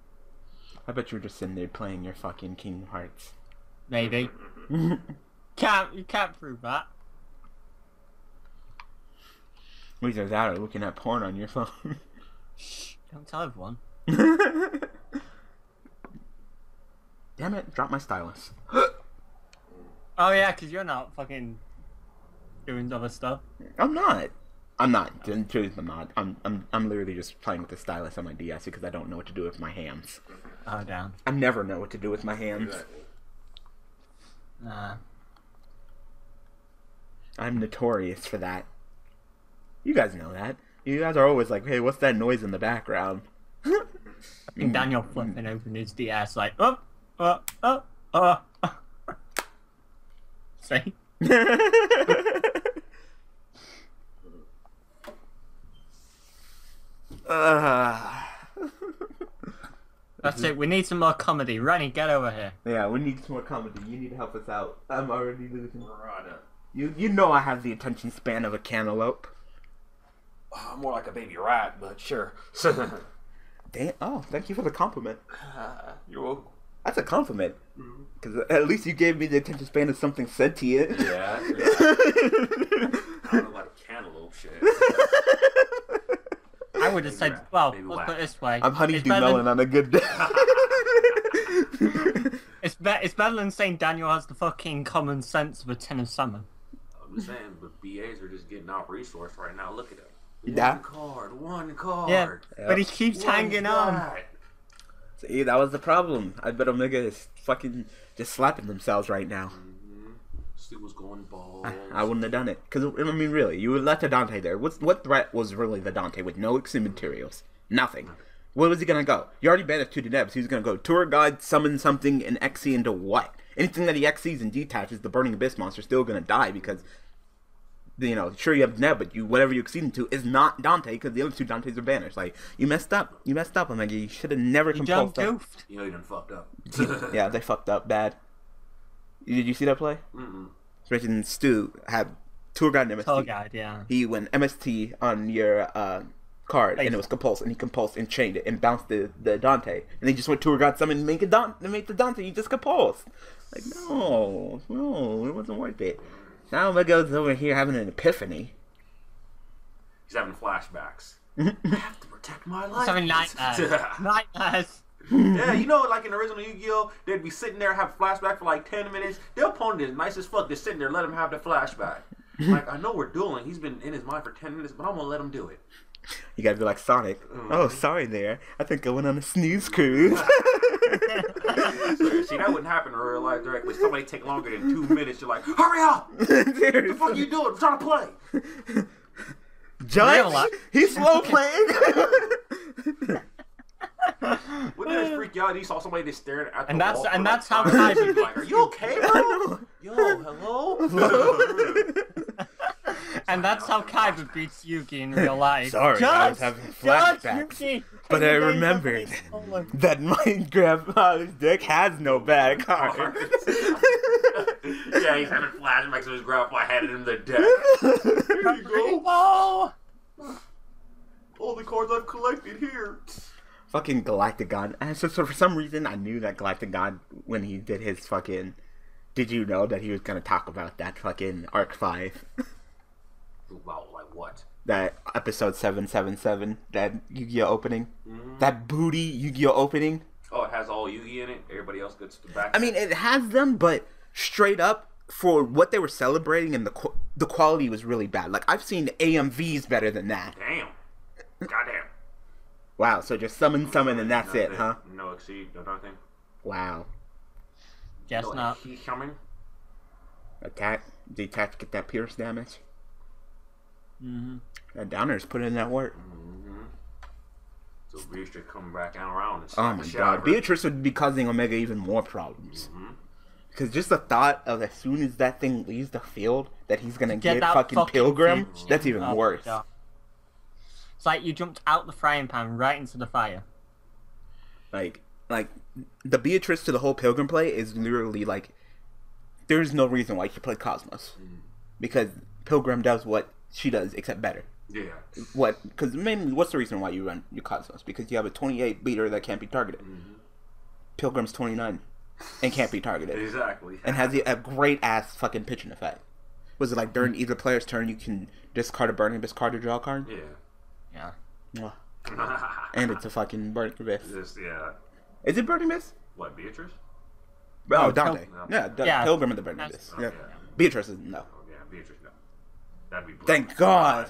I bet you were just sitting there playing your fucking Kingdom Hearts. Maybe. You can't prove that. Either that or looking at porn on your phone. Shh, don't tell everyone. Damn it, drop my stylus. Oh yeah, because you're not fucking doing other stuff. I'm not. I'm literally just playing with the stylus on my DS because I don't know what to do with my hands. Oh, damn. I never know what to do with my hands. Nah. I'm notorious for that. You guys know that. You guys are always like, hey, what's that noise in the background? And Daniel flipping open his DS like, oh. See? That's it, we need some more comedy. Rennie, get over here. Yeah, we need some more comedy. You need to help us out. I'm already losing Rada. You know I have the attention span of a cantaloupe. Oh, more like a baby rat, but sure. Damn, oh, thank you for the compliment. You're welcome. That's a compliment. Because at least you gave me the attention span of something sentient. Yeah. I don't know about a cantaloupe shit. I would have said, well, let's put it this way. I'm honeydew melon on a good day. It's better than saying Daniel has the fucking common sense of a tin of salmon. I'm just saying, but BAs are just getting out resource right now. Look at them. One card. Yeah, yep. But he keeps hanging on. See, that was the problem. I bet Omega is fucking just slapping themselves right now. Stu was going balls. I wouldn't have done it. Because, I mean, really, you would left a Dante there. What threat was really the Dante with no exit materials? Nothing. Where was he going to go? You already banned it to Deneb, so he's going to go Tour Guide, summon something, and XE into what? Anything that he XEs and detaches, the Burning Abyss monster's still going to die because... You know, sure you have Deneb, but whatever you exceed into is not Dante because the other two Dantes are banished. Like you messed up, Omega. You should have never compulsed. You done goofed. You know you done fucked up. Yeah, they fucked up bad. Did you see that play? Richard Stu had Tour Guide and MST. Tour Guide, yeah. He went MST on your card, and it was compulsed, and he compulsed and chained it and bounced the Dante, and he just went Tour Guide summon and make a Dante, make the Dante. You just compulsed. Like no, it wasn't worth it. Now Omega's over here having an epiphany. He's having flashbacks. I have to protect my life. He's having nightmares. Yeah, you know, like in the original Yugioh, they'd be sitting there, have a flashback for like 10 minutes. Their opponent is nice as fuck. They're sitting there, let him have the flashback. Like, I know we're dueling. He's been in his mind for 10 minutes, but I'm going to let him do it. You got to be like Sonic. Oh, sorry there. I think I went on a snooze cruise. See, that wouldn't happen in real life directly. Somebody take longer than 2 minutes, you're like, hurry up! The fuck are you doing? I'm trying to play! Judge? He's slow playing! Wouldn't that freak you out? He saw somebody just staring at the wall. And that's how high he's like, are you okay, bro? Yo, hello? And that's how Kaiba beats Yugi in real life. Sorry, I was having flashbacks. Yugi, but I remembered that my grandfather's dick has no bad cards. Yeah, he's having flashbacks of his grandpa handed him the deck. Here you go. All the cards I've collected here. Fucking Galactagon. And so for some reason, I knew that Galactagon, when he did his fucking... Did you know that he was going to talk about that fucking Arc 5? Wow, like what? That episode 777, that Yu-Gi-Oh opening, that booty Yu-Gi-Oh opening. Oh, it has all Yu-Gi in it. Everybody else gets the back. I mean, it has them, but straight up for what they were celebrating and the quality was really bad. Like I've seen AMVs better than that. Damn. Goddamn. Wow. So just summon, and that's nothing. It, huh? No exceed, no nothing. Wow. Guess no, not. He coming. Attack, detach, get that pierce damage. That Downer's put in that work. So Beatrice come back and around and oh my god, Beatrice would be causing Omega even more problems. Because just the thought of as soon as that thing leaves the field, that he's gonna get fucking Pilgrim, that's even worse. Yeah. It's like you jumped out the frying pan right into the fire. Like the Beatrice to the whole Pilgrim play is literally like, there's no reason why she played Cosmos. Because Pilgrim does what she does, except better. Yeah. What? Because mainly, what's the reason why you run your Cosmos? Because you have a 28 beater that can't be targeted. Pilgrim's 29 and can't be targeted. Exactly. And has a great ass fucking pitching effect. Was it like during either player's turn you can discard a Burning Abyss card to draw a card? Yeah. Yeah. And it's a fucking Burning Abyss. Is it Burning Abyss? What, Beatrice? Oh, Dante. No. Yeah, Pilgrim and the Burning Abyss. Yeah. Beatrice is no. Oh, yeah, Beatrice no. That'd be thank God.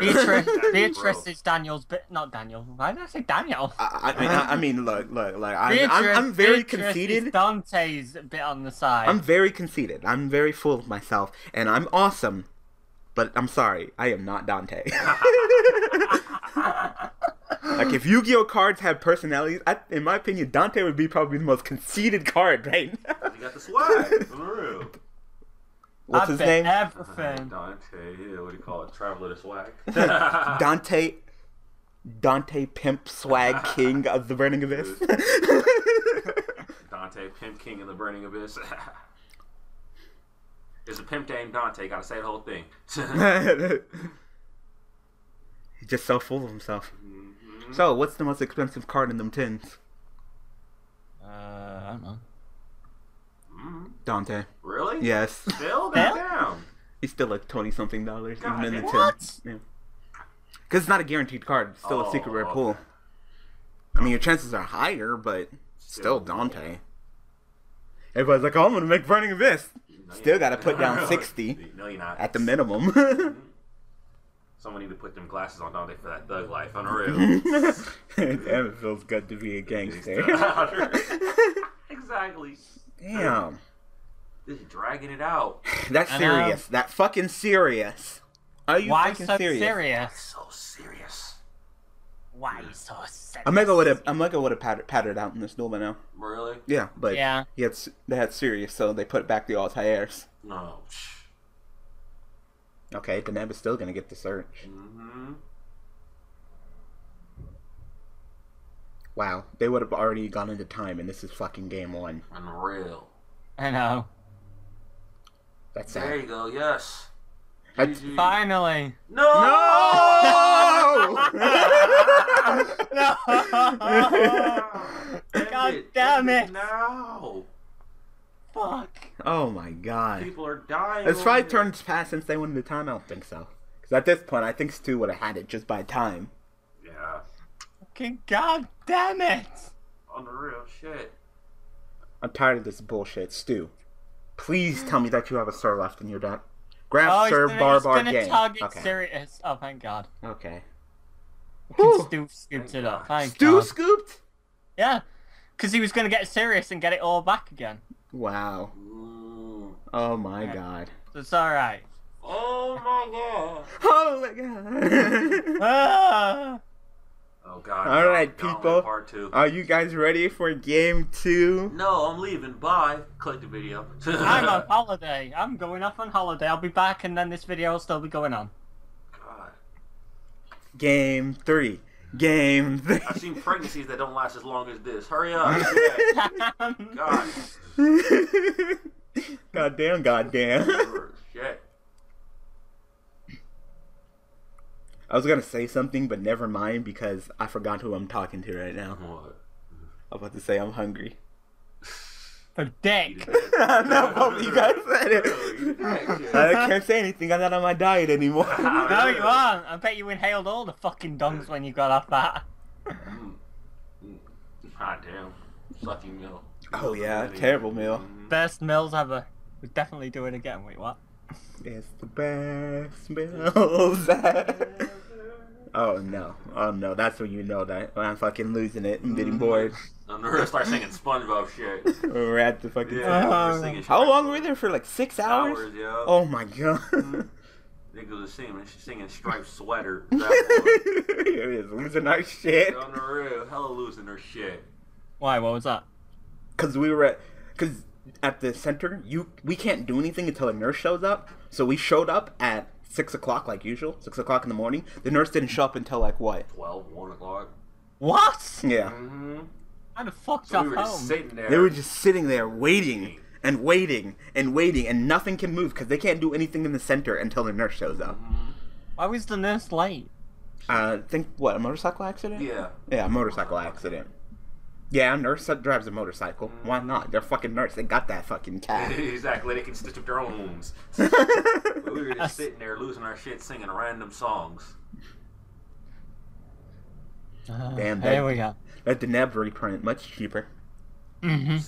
Beatrice is Daniel's, but not Daniel. Why did I say Daniel? I mean, look, like I'm very conceited. Is Dante's bit on the side. I'm very conceited. I'm very full of myself, and I'm awesome. But I'm sorry, I am not Dante. Like, if Yu-Gi-Oh cards had personalities, in my opinion, Dante would be probably the most conceited card right now. He got the swag. What's his name? Everything. Dante, yeah, what do you call it? Traveler to swag. Dante Pimp Swag King of the Burning Abyss. Dante Pimp King of the Burning Abyss. There's a pimp named Dante. Gotta say the whole thing. He's just so full of himself. Mm-hmm. So, what's the most expensive card in them tins? I don't know. Dante. Really? Yes. Still? Damn. He's still like $20-something. God, even in the what? Yeah. Because it's not a guaranteed card. It's still a secret rare pool. I mean, your chances are higher, but still Dante. Everybody's like, oh, I'm going to make Burning Abyss. No, still got to put down 60 at the minimum. Someone need to put them glasses on Dante for that thug life. Unreal. Damn, it feels good to be a gangster. Exactly. Damn. This is dragging it out. That's serious. That fucking serious. Are you fucking serious? So serious. Why so serious? Omega would have pattered out in this duel by now. Really? Yeah, but yeah, they had serious, so they put back the Altairs. No. Okay, Deneb is still gonna get the search. Mm-hmm. Wow, they would have already gone into time, and this is fucking game 1. Unreal. I know. That's sad. There you go. Yes. Finally. No! No! No! God damn it! No! Fuck! Oh my god! People are dying. It's 5 turns past since they went into time. I don't think so. Because at this point, I think Stu would have had it just by time. Yeah. Fucking god damn it! Unreal shit. I'm tired of this bullshit, Stu. Please tell me that you have a sir left in your deck. Grab serve barbar game. Okay. Serious. Oh, thank god. Okay. Stu scooped it up. Stu scooped? Yeah. Because he was going to get serious and get it all back again. Wow. Ooh. Oh my god. It's alright. Oh my god. Oh my god. Ah. Oh god. Alright, people. Part 2. Are you guys ready for game 2? No, I'm leaving. Bye. Click the video. I'm on holiday. I'm going off on holiday. I'll be back and then this video will still be going on. God. Game 3. Game 3. I've seen pregnancies that don't last as long as this. Hurry up. God. Goddamn, goddamn. Shit. I was gonna say something, but never mind because I forgot who I'm talking to right now. What? I'm about to say I'm hungry. For dick. No, both you guys said it. I can't say anything. I'm not on my diet anymore. No, you aren't. I bet you inhaled all the fucking dongs when you got off that. God damn, sucking meal. Oh yeah, terrible meal. Best meals ever. We'll definitely do it again. Wait, what? It's the best meals ever. Oh no, oh no, that's when you know that when I'm fucking losing it and getting bored. I'm gonna start singing SpongeBob shit. We're at the fucking singing shit. How long were we there for? Like 6 hours? Yeah. Oh my god. Nigga was singing striped sweater. Here he is, losing our shit. On the real, hella losing her shit. Why? What was that? Cause we were at, at the center, we can't do anything until a nurse shows up. So we showed up at 6 o'clock, like usual, 6 o'clock in the morning. The nurse didn't show up until like what? 12, 1 o'clock. What? Yeah. How the fuck so we were just sitting there. They were just sitting there waiting and waiting and waiting, and nothing can move because they can't do anything in the center until the nurse shows up. Why was the nurse late? I think what, a motorcycle accident? Yeah. Yeah, a motorcycle accident. Yeah, a nurse drives a motorcycle. Why not? They're fucking nurse. They got that fucking cat. Exactly. They can stitch up their own wounds. We were just sitting there losing our shit singing random songs. Damn, there we go. That Deneb reprint, much cheaper. $7.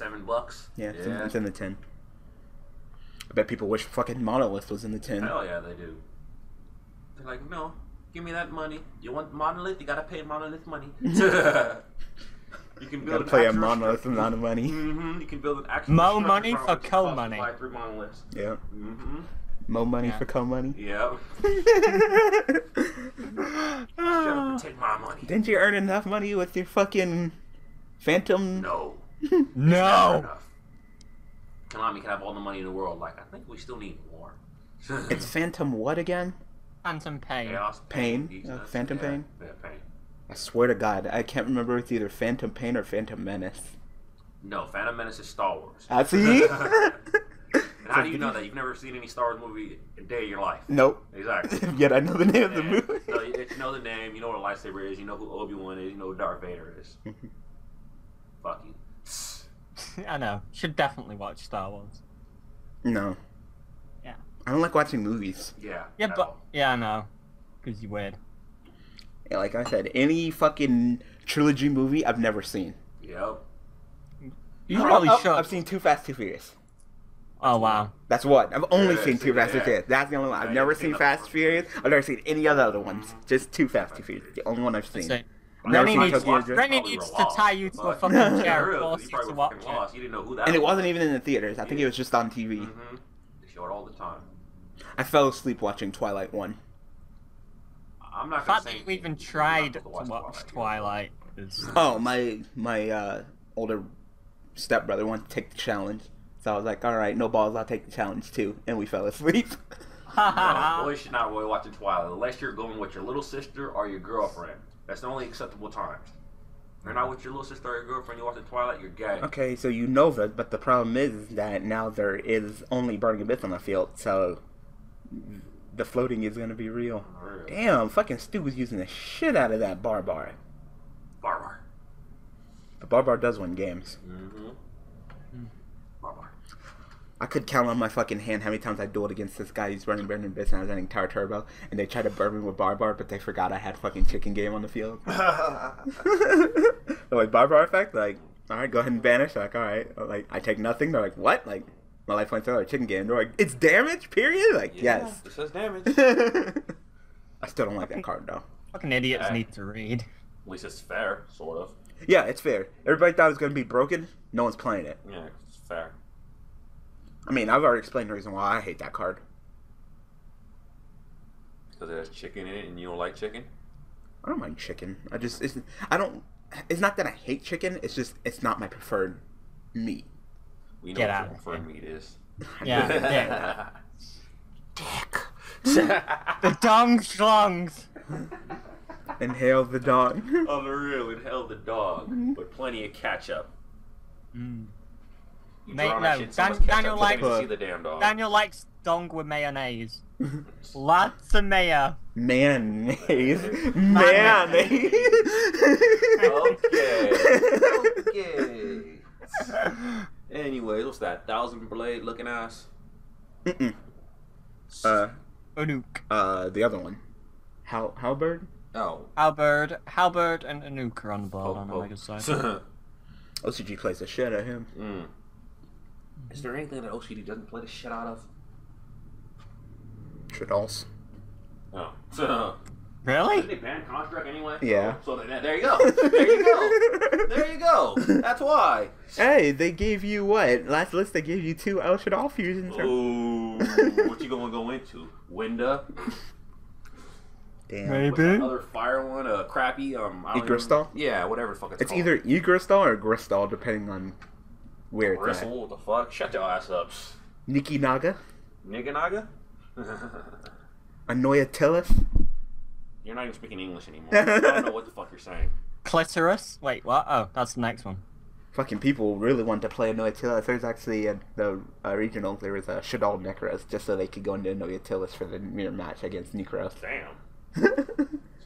Yeah, it's in the tin. I bet people wish fucking Monolith was in the tin. Hell yeah, they do. They're like, no, give me that money. You want Monolith? You gotta pay Monolith money. You can build play a monolith amount of money. You can build an actual. Mo money for co money. Yeah. Mo money for co money. Yep. Shut up and take my money. Didn't you earn enough money with your fucking phantom? No. No. Konami can have all the money in the world. Like, I think we still need more. It's Phantom what again? Phantom Pain. Chaos, Pain? Phantom Pain? Yeah, Pain. I swear to God, I can't remember if it's either Phantom Pain or Phantom Menace. No, Phantom Menace is Star Wars. I see. And how do you know that? You've never seen any Star Wars movie a day of your life. Nope. Exactly. Yet I know the name of the movie. So you know the name, you know what a lightsaber is, you know who Obi-Wan is, you know who Darth Vader is. Fuck you. I know. Should definitely watch Star Wars. No. Yeah. I don't like watching movies. Yeah. Yeah, but yeah, I know. Because you're weird. Yeah, like I said, any fucking trilogy movie I've never seen. Yep. You probably should. I've seen Too Fast, Too Furious. Oh wow. That's what. I've only seen Too Fast, Too Furious. That's the only one. I've never seen Fast Furious. I've never seen any other ones. Just Too Fast, Too Furious. The only one I've seen. Rennie needs to tie you to a fucking chair. And it wasn't even in the theaters. I think it was just on TV. Mm-hmm. They show it all the time. I fell asleep watching Twilight 1. I'm not gonna say we even tried to watch Twilight. Oh, my older stepbrother wanted to take the challenge. So I was like, alright, no balls, I'll take the challenge too. And we fell asleep. No, boys should not really watch Twilight unless you're going with your little sister or your girlfriend. That's the only acceptable times. You're not with your little sister or your girlfriend, you watch the Twilight, you're gay. Okay, so you know that, but the problem is that now there is only Burning Abyss on the field, so the floating is going to be real. Damn, fucking Stu was using the shit out of that Barbar. Barbar. The Barbar does win games. Mm-hmm. Barbar. I could count on my fucking hand how many times I dueled against this guy who's running Burning Abyss and I was running Tar Turbo, and they tried to burn me with Barbar, but they forgot I had fucking Chicken Game on the field. They're like, Barbar effect? Like, alright, go ahead and banish. Like, alright. Like, I take nothing. They're like, what? Like, my life points are Chicken Game. They're like, it's damage, period? Like, yeah, yes. It says damage. I still don't like that card, though. Fucking idiots need to read. At least it's fair, sort of. Yeah, it's fair. Everybody thought it was going to be broken. No one's playing it. Yeah, it's fair. I mean, I've already explained the reason why I hate that card. Because it has chicken in it, and you don't like chicken. I don't like chicken. I just, It's not that I hate chicken. It's just, it's not my preferred meat. We know what your preferred meat is. Yeah. Dick. The dong schlongs. Inhale the dog. Oh, real. Inhale the dog, but plenty of ketchup. Mm. Mate, no, Daniel likes dong with mayonnaise. Lots of mayo. Mayonnaise. Mayonnaise. Okay. Anyways, what's that? Thousand Blade looking ass? Mm-mm. Anuk. The other one. Halberd? Oh. Halberd and Anuk are on the board on Omega's side. OCG plays the shit out of him. Mm. Is there anything that OCD doesn't play the shit out of? Shaddolls. Oh. So, really? Didn't they ban Construct anyway? Yeah. So there you go. There you go. There you go. That's why. Hey, they gave you what? Last list, they gave you 2 El Shaddoll fusions. Ooh. What you gonna go into? Winda? Damn. Maybe. Another fire one, a crappy, Egristal? Yeah, whatever the fuck it's called. It's either Egristal or Gristal, depending on... Weird. Wrestle, what the fuck? Shut your ass up. Nikki Naga? Nigga Naga? Anoia Tillith? You're not even speaking English anymore. I don't know what the fuck you're saying. Clitoris? Wait, what? Oh, that's the next one. Fucking people really want to play Anoia Tillith. There's actually, in the regional, there was a Shaddoll Nekroz, just so they could go into Anoia Tillith for the mirror match against Nekroz. Damn.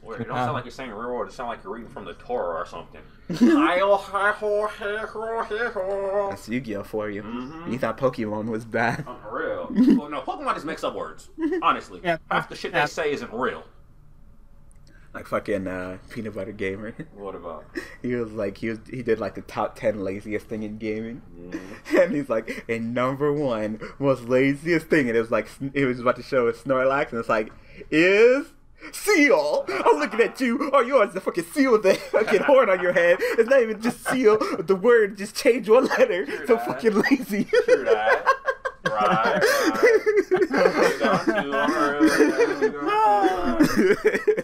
Weird. It don't sound like you're saying a real word. It sounds like you're reading from the Torah or something. That's Yugioh for you. Mm-hmm. You thought Pokemon was bad. Oh, for real. Well, no, Pokemon just makes up words. Honestly. Yeah. Half the shit they say isn't real. Like fucking Peanut Butter Gamer. What about? He was like, he did like the top 10 laziest thing in gaming. Mm-hmm. And he's like, and #1 most laziest thing. And it was like, it was about to show a Snorlax. And it's like, is... Seal! I'm looking at you. Oh, you are the fucking seal with the fucking horn on your head. It's not even just seal. The word just changed one letter. So fucking lazy. True that. Right.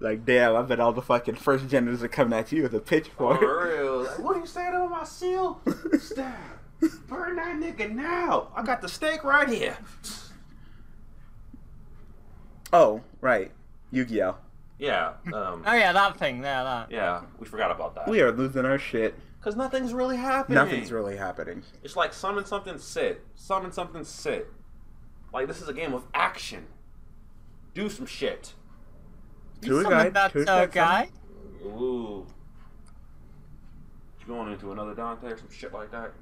Like, damn, I bet all the fucking first genders are coming at you with a pitchfork. For real. Like, what are you saying on my seal? Stab. Burn that nigga now. I got the steak right here. Oh, right. Yugioh. Yeah. Oh, yeah, that thing. Yeah, that. Yeah, we forgot about that. We are losing our shit. Because nothing's really happening. Nothing's really happening. It's like summon something, sit. Summon something, sit. Like, this is a game of action. Do some shit. To a guy. That guy? Ooh. You going into another Dante or some shit like that?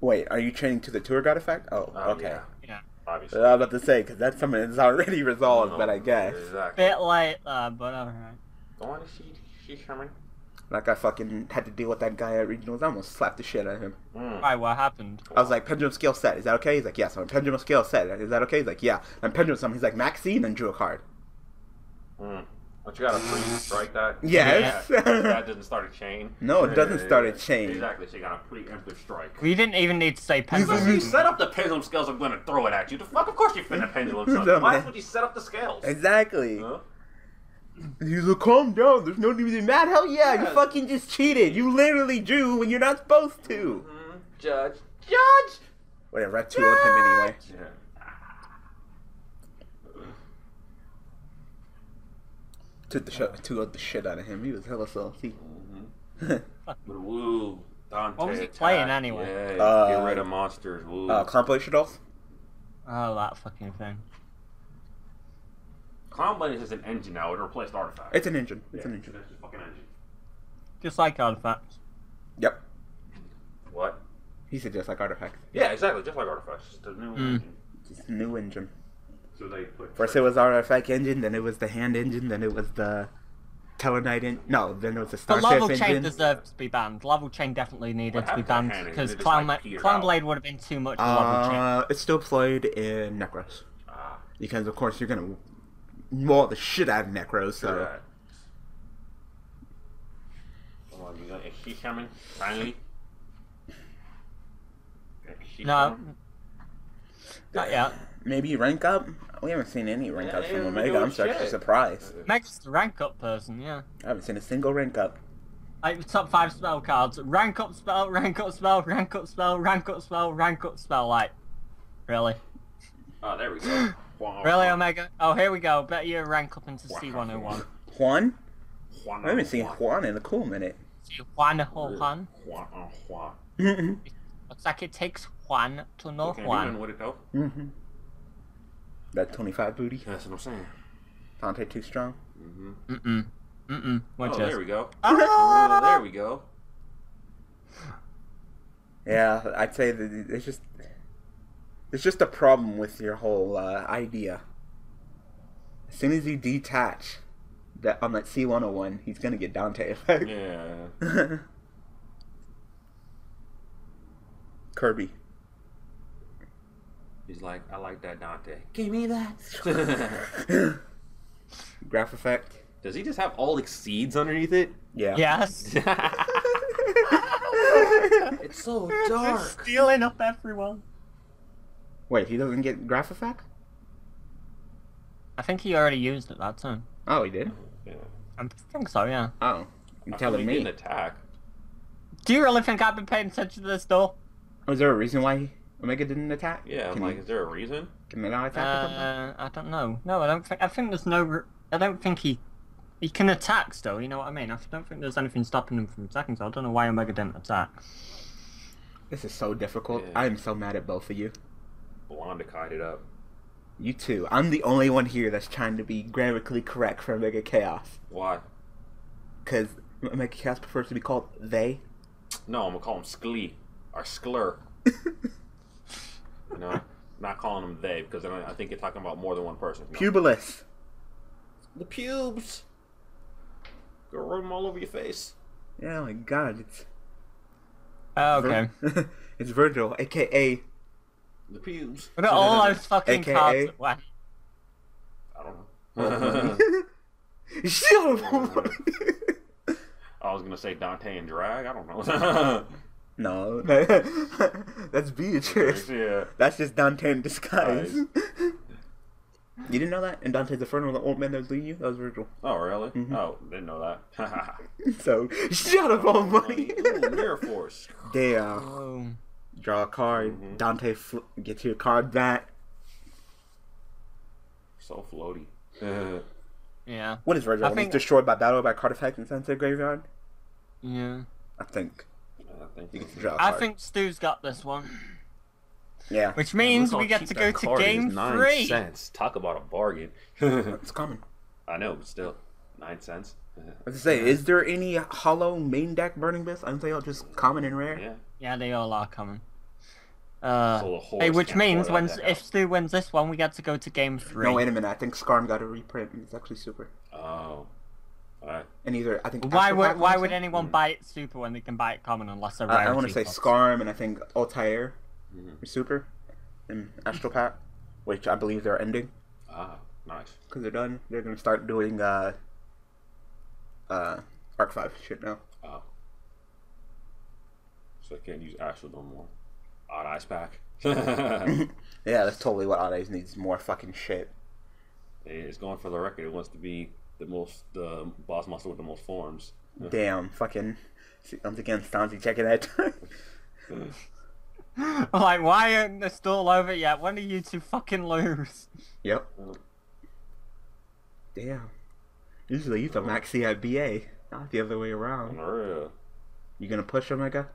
Wait, are you chaining to the tour guide effect? Oh, okay. Yeah. Obviously. I was about to say, because that's something that's already resolved, but I guess. Exactly. Bit light, but alright. Going to see she's coming. Like, I fucking had to deal with that guy at regionals. I almost slapped the shit out of him. Mm. Why? What happened? I was like, pendulum skill set. Is that okay? He's like, yes. I'm pendulum skill set. Is that okay? He's like, yeah. I'm pendulum something. He's like, Maxine, and drew a card. Mm. But you gotta pre-strike that. Yes. Yeah, that doesn't start a chain. No, it doesn't start a chain. Exactly, so you gotta pre-emptive strike. We didn't even need to say pendulum. You set up the pendulum scales, I'm gonna throw it at you. The fuck, of course you finna pendulum something. Why would you set up the scales? Exactly. Huh? He's like, calm down, there's no need to be mad. Hell yeah, you fucking just cheated. You literally drew when you're not supposed to. Mm-hmm. Judge. Judge! Whatever, I 2-0'd him anyway. Yeah. Took the shit out of him. He was hella salty. Woo, Dante. What was he playing anyway? Yeah, get rid of monsters. Woo. Compulse Shaddoll. Oh, that fucking thing. Compulse is an engine now. It replaced artifacts. It's an engine. It's an engine. It's a fucking engine. Just like artifacts. Yep. What? He said just like artifacts. Yeah, exactly. Just like artifacts. Just a new engine. Just a new engine. So they put first it was artifact engine, then it was the hand engine, then it was the Tellarknight engine. No, then it was the Star Chef engine. The level chain deserves to be banned. Level chain definitely needed to be banned because Clown Blade would have been too much. Level chain. It's still played in Nekroz because, of course, you're gonna maul the shit out of Nekroz. So. Come on, you got a shaman finally. No, not yet. Maybe rank up? We haven't seen any rank ups from Omega. I'm actually surprised. Meg's the rank up person, yeah. I haven't seen a single rank up. Like, top 5 spell cards. Rank up spell, rank up spell, rank up spell, rank up spell, rank up spell. Like, really? Oh, there we go. Really, Omega? Oh, here we go. Bet you rank up into C101. Juan? I haven't seen Juan in a cool minute. Juan. Looks like it takes Juan to know Juan. That 25 booty. That's what I'm saying. Dante too strong. Oh, there we go. There we go. Yeah, I'd say that it's just a problem with your whole idea. As soon as you detach that on that C101, he's gonna get Dante effect. Yeah. Kirby. He's like, I like that Dante. Give me that. Graph effect. Does he just have all exceeds underneath it? Yeah. Yes. It's so dark. It's stealing up everyone. Wait, he doesn't get graph effect? I think he already used it that time. Oh, he did? Yeah. I think so, yeah. Oh. You're telling me. An attack. Do you really think I've been paying attention to this, though? Was there a reason why he... Omega didn't attack? Yeah, I'm like, is there a reason? Can they not attack or something? I don't know. No, I don't think... I think there's no... I don't think he... He can attack still, you know what I mean? I don't think there's anything stopping him from attacking, so I don't know why Omega didn't attack. This is so difficult. Yeah. I am so mad at both of you. Blondikied it up. You too. I'm the only one here that's trying to be grammatically correct for Omega Khaos. Why? Because Omega Khaos prefers to be called they. No, I'm going to call him Sklee. Or Sklur. You know, not calling them they because I think you're talking about more than one person. No. Pubulus. The pubes. Go rub them all over your face. Yeah, oh my God, it's. Oh, okay. It's Virgil, aka. The pubes. What are all those fucking cards? What? I don't know. I was gonna say Dante and drag. I don't know. No, that's Beatrice. Yeah. That's just Dante in disguise. Nice. You didn't know that? And Dante's the friend of the old man that was leading you? That was Virgil. Oh, really? Mm-hmm. Oh, didn't know that. So, shut up, old money. Ooh, Mirror Force. Yeah. Draw a card. Mm-hmm. Dante gets your card back. So floaty. Yeah. What is Virgil? He's destroyed by battle by card effects and sent to the graveyard? Yeah. I think you get to draw a card. I think Stu's got this one. Yeah. Which means we get to go to game 3. Talk about a bargain. It's coming. I know, but still. 9 cents. I was going to say, is there any hollow main deck Burning Abyss? Aren't they all just common and rare? Yeah, they all are common. Hey, which means if Stu wins this one, we get to go to game 3. No, wait a minute. I think Skarm got a reprint. It's actually super. Oh. Alright. And either, I think... Why would anyone buy it super when they can buy it common unless they're rare? I want to say Skarm and I think Altair. Super and Astropath, which I believe they're ending. Ah, nice. Because they're done. They're going to start doing Arc 5 shit now. Oh. So I can't use Astro no more. Odd Eyes back. Yeah, that's totally what Odd Eyes needs, more fucking shit. It's going for the record. It wants to be the boss monster with the most forms. Damn, fucking. Once again, Stanzi checking that time. Like, why isn't this all over yet? When do you two fucking lose? Yep. Damn. Usually you the maxi at BA, not the other way around. Real. You gonna push Omega?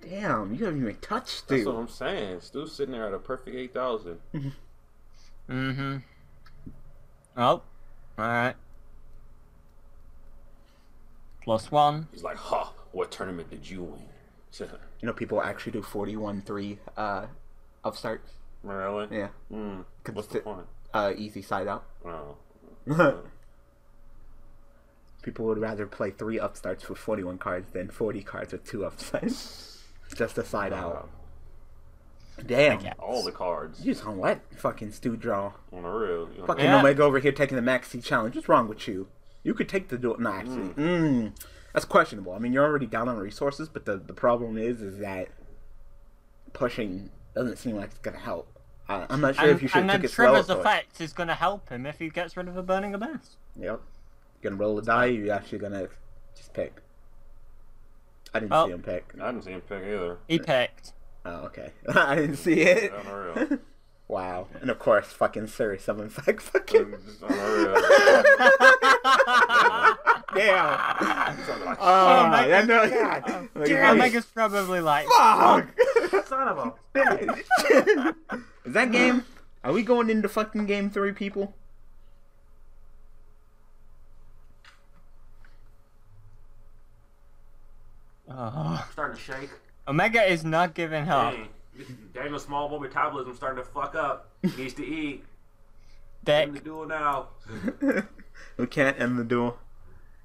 Damn, you haven't even touched Stu. That's what I'm saying. Stu's sitting there at a perfect 8,000. Mm-hmm. Oh, alright. +1. He's like, huh, what tournament did you win? You know, people actually do 41-3 upstarts. Really? Yeah. Mm. What's the point? Easy side out. Oh. People would rather play 3 upstarts with 41 cards than 40 cards with 2 upstarts. Just a side out. Damn. All the cards. You just don't let fucking Stu draw. On a real. Fucking Omega over here taking the maxi challenge. What's wrong with you? You could take the dual. No, actually. That's questionable. I mean, you're already down on resources, but the problem is that pushing doesn't seem like it's gonna help. I'm not sure if you should take it slow. And then Trevor's effect is gonna help him if he gets rid of a Burning Abyss. Yep. You're gonna roll a die. You're actually gonna just pick. I didn't see him pick. I didn't see him pick either. He picked. Oh, okay. I didn't see it. Unreal. Wow. And of course, fucking Siri summons like fucking. Unreal. Damn. Like, Omega's probably like, fuck! Son of a bitch. Is that game? Are we going into fucking game 3, people? I'm starting to shake. Omega is not giving up. Hey, Daniel Smallbone metabolism starting to fuck up. He needs to eat. End the duel now. We can't end the duel.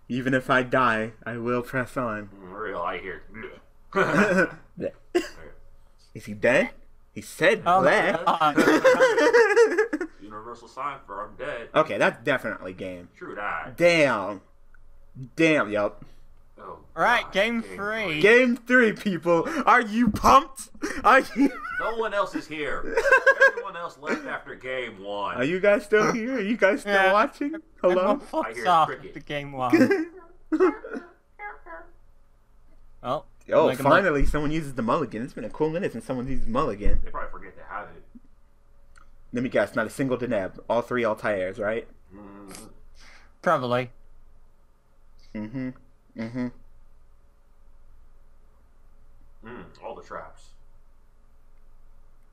Even if I die, I will press on. Real, I hear. Is he dead? He said left. Universal sign for I'm dead. Okay, that's definitely game. True die. Damn. Damn, yup. Oh, alright, game 3. Game 3, people. Are you pumped? Are you... No one else is here. Everyone else left after game 1. Are you guys still here? Are you guys still watching? Hello? I hear cricket. After game 1. Oh, finally someone uses the mulligan. It's been a cool minute since someone uses mulligan. They probably forget to have it. Let me guess, not a single Deneb. All 3 Altairs, right? Probably. All the traps.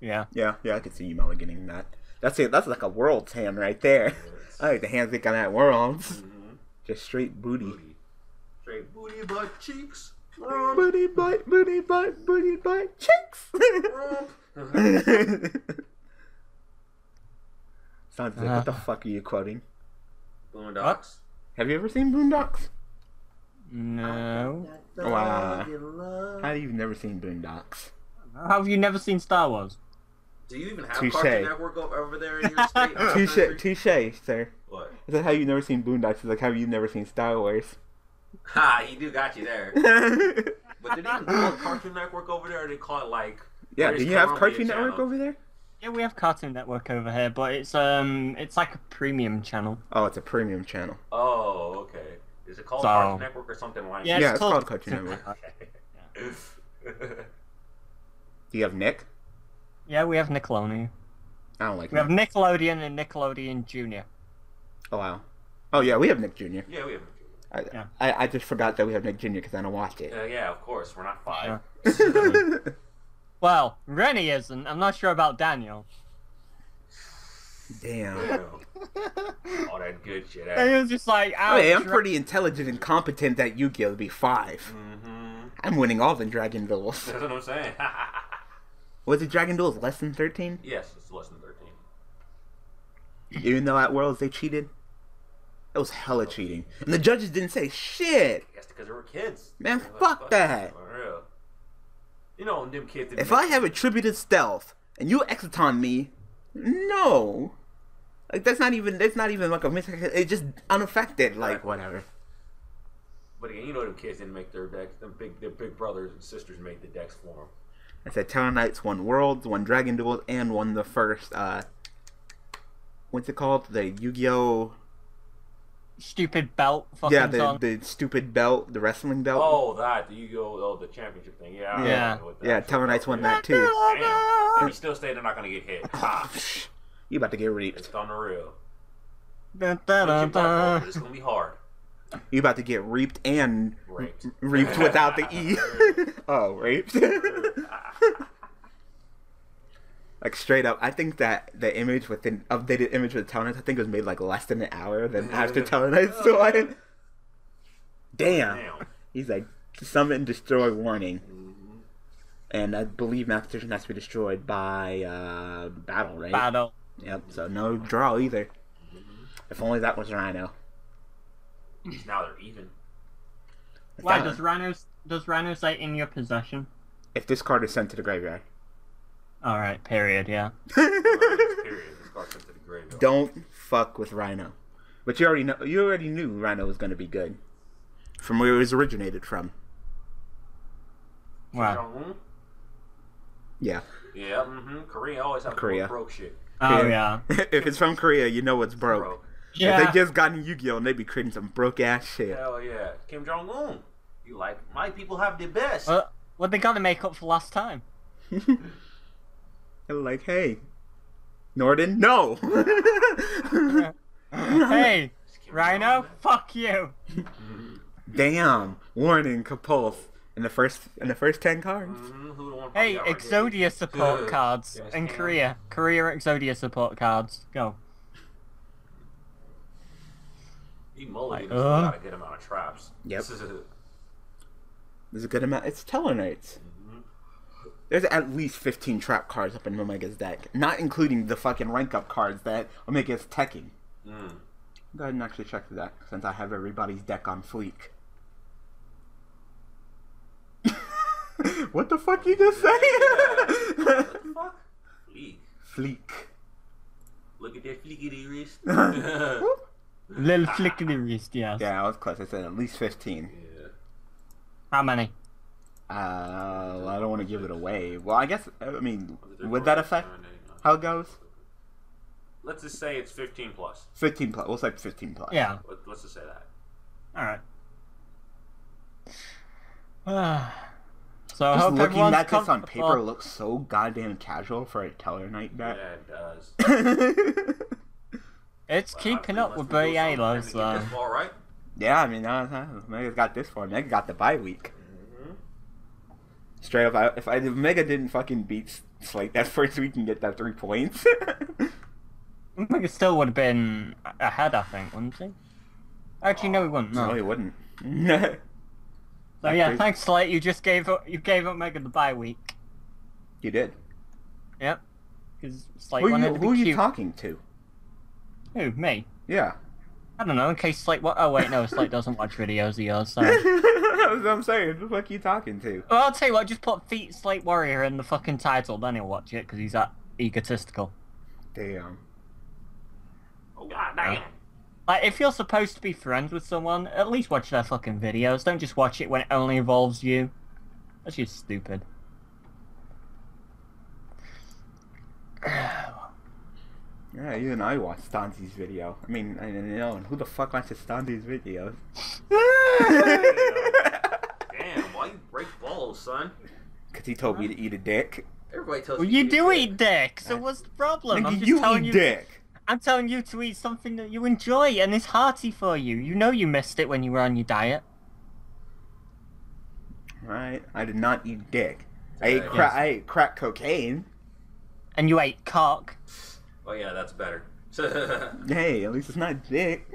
Yeah, I could see you mulliganing that. That's like a world's hand right there. I like the hands that got that world's. Just straight booty. Straight booty butt cheeks. Booty butt cheeks. Sounds like, what the fuck are you quoting? Boondocks. What? Have you ever seen Boondocks? No. Wow. How have you never seen Boondocks? How have you never seen Star Wars? Do you even have Cartoon Network over there in your state? Touche, sir. What? Is that how you've never seen Boondocks? It's like how you've never seen Star Wars. Ha! You got you there. But did he call Cartoon Network over there, or did they call it like... Yeah, do you have Cartoon Network over there? Yeah, we have Cartoon Network over here, but it's like a premium channel. Oh, it's a premium channel. Oh, okay. Is it called Cartoon Network or something like that? Yeah, it's called Cartoon Network. Do you have Nick? Yeah, we have Nickelodeon. I don't like that. We have Nickelodeon and Nickelodeon Jr. Oh, wow. Oh, yeah, we have Nick Jr. Yeah, we have Nick Jr. I just forgot that we have Nick Jr. because I don't watch it. Yeah, of course. We're not 5. Yeah. Well, Rennie isn't. I'm not sure about Daniel. Damn. All that good shit. It was just like... Hey, I'm pretty intelligent and competent at Yu-Gi-Oh! To be 5. Mm-hmm. I'm winning all the Dragon Duels. That's what I'm saying. Was it Dragon Duels less than 13? Yes, it's less than 13. Even though at Worlds they cheated? It was hella cheating. And the judges didn't say shit! I guess because they were kids. Man, fuck that! For real. You know, them kids... If I have attributed stealth, and you exoton me, no! Like, that's not even like a miss. It's just unaffected, like, whatever. But again, you know them kids didn't make their decks. Their big brothers and sisters made the decks for them. I said Tellarknights won Worlds, won Dragon Duels, and won the first, what's it called? The Yugioh... Stupid belt fucking the stupid belt, the wrestling belt. Oh, that. The Yugioh, the championship thing. Yeah. Yeah, Tellarknights won that, too. Damn. And he still stayed, they're not going to get hit. You about to get reaped. It's on the real. It's going to be hard. You about to get reaped and raped without the E. Oh, raped. Like straight up, I think that the image with the updated image of the Tellarknights, I think it was made like less than an hour than after Tellarknights. So I didn't... Damn. He's like summon and destroy warning. Mm-hmm. And I believe Mathematician has to be destroyed by battle, right? Battle. Yep. So no draw either. Mm-hmm. If only that was Rhino. Now they're even. Why does Rhino say in your possession? If this card is sent to the graveyard. Alright, period, yeah. This card sent to the graveyard. Don't fuck with Rhino. But you already knew Rhino was gonna be good. From where it was originated from. Wow. Yeah. Yeah, Korea always has broke shit. Oh yeah. If it's from Korea, you know what's broke. Yeah. If they just got in Yu-Gi-Oh! And they be creating some broke ass shit. Hell yeah. Kim Jong-un. You like, my people have the best. What they gotta make up for last time? They were like, hey, Norden, no! Hey, Rhino, fuck you! Damn. Warning, Compulse. In the first 10 cards. Hey, Exodia support cards in Korea. Korea Exodia support cards. Go. He mulliganed a good amount of traps. Yep. There's a good amount. It's Tellarknights. Mm-hmm. There's at least 15 trap cards up in Omega's deck, not including the fucking rank up cards that Omega's teching. Mm. Go ahead and actually check that since I have everybody's deck on fleek. What the fuck you just say? What the fuck? Fleek. Fleek. Look at that fleekity wrist. Little flick in the wrist, yes. Yeah, I was close. I said at least 15. Yeah. How many? Well, I don't want to give it away. Well, I guess, I mean, would that affect how it goes? Let's just say it's 15 plus. 15 plus. We'll say 15 plus. Yeah. Let's just say that. Alright. So I hope everyone's at this on paper looks so goddamn casual for a Tellarknight deck. Yeah, it does. It's keeping up with BA lows, though. Right? Yeah, I mean, Omega's got this for him. Omega got the bye week. Mm-hmm. Straight up, if Omega didn't fucking beat Slate that first week and get that 3 points. Omega still would have been ahead, I think, wouldn't he? Actually, no, he wouldn't. No, he wouldn't. So yeah, crazy. Thanks, Slate. You just gave Omega the bye week. You did. Yep. Because Slate wanted to be cute. Who are you talking to? Who, me? Yeah. I don't know, in case Slate... Oh, wait, no, Slate doesn't watch videos of yours, so... That's what I'm saying. Who the fuck are you talking to? Well, I'll tell you what, just put Feet Slate Warrior in the fucking title, then he'll watch it, because he's that egotistical. Damn. Oh, god damn. Like, if you're supposed to be friends with someone, at least watch their fucking videos. Don't just watch it when it only involves you. That's just stupid. Yeah, even I watched Dante's video. I mean, I don't know, who the fuck watches Dante's videos? Damn, why you break balls, son? Because he told me to eat a dick. Everybody tells me. Well, you do eat dick, so what's the problem? Nigga, I'm just telling you. I'm telling you to eat something that you enjoy and is hearty for you. You know you missed it when you were on your diet. Right, I did not eat dick. I ate crack cocaine. And you ate cock. Oh yeah, that's better. Hey, at least it's not dick.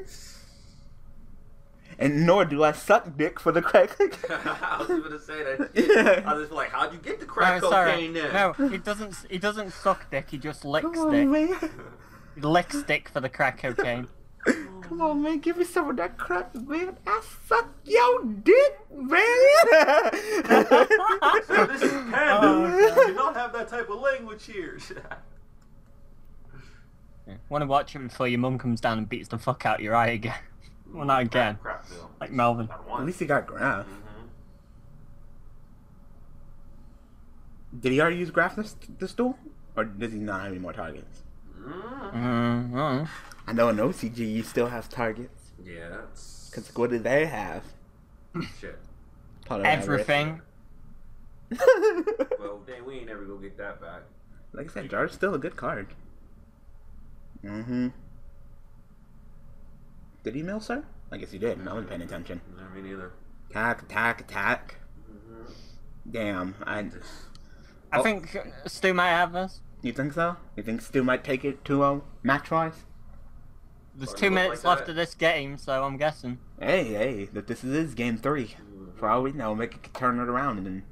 And nor do I suck dick for the crack cocaine. I was gonna say that. Yeah. I was just like, how'd you get the crack cocaine then? No, he doesn't. He doesn't suck dick. He just licks dick. He licks dick for the crack cocaine. Come on, man, give me some of that crap, man. I suck your dick, man. So this is Panda. Oh, we don't have that type of language here. Want to watch him before your mum comes down and beats the fuck out your eye again. Well, not again. Crap, like Melvin. At least he got graft. Did he already use graft this duel? Or does he not have any more targets? I know in OCG you still have targets. Yeah, that's... Because what do they have? Shit. Everything. Well, dang, we ain't never gonna get that back. Like I said, Jar's still a good card. Did he mill, sir? I guess he did. I wasn't paying attention. No, me neither. Attack, attack, attack. Damn, I think Stu might have this. You think so? You think Stu might take it 2-0 match-wise? There's 2 minutes left of this game, so I'm guessing. Hey, that this is game 3. For all we know, make it turn it around, and then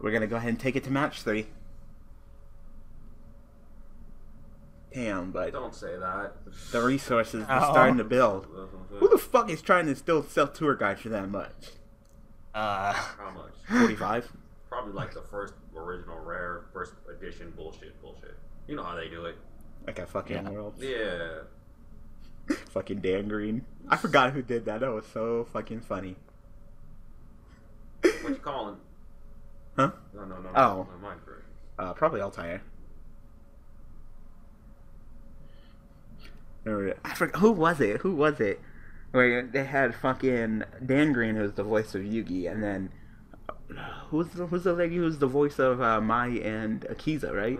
we're gonna go ahead and take it to match 3. Damn, but don't say that. The resources are starting to build. Who the fuck is trying to still sell tour guide for that much? How much? 45. Probably like the first original rare, first edition bullshit. You know how they do it. Like a fucking world. Yeah. Fucking Dan Green. I forgot who did that. That was so fucking funny. What you calling? Huh? No. Oh. Probably Altair. I forgot who was it? Where they had fucking Dan Green, who's the voice of Yugi, and then who's the lady who's the voice of Mai and Akiza, right?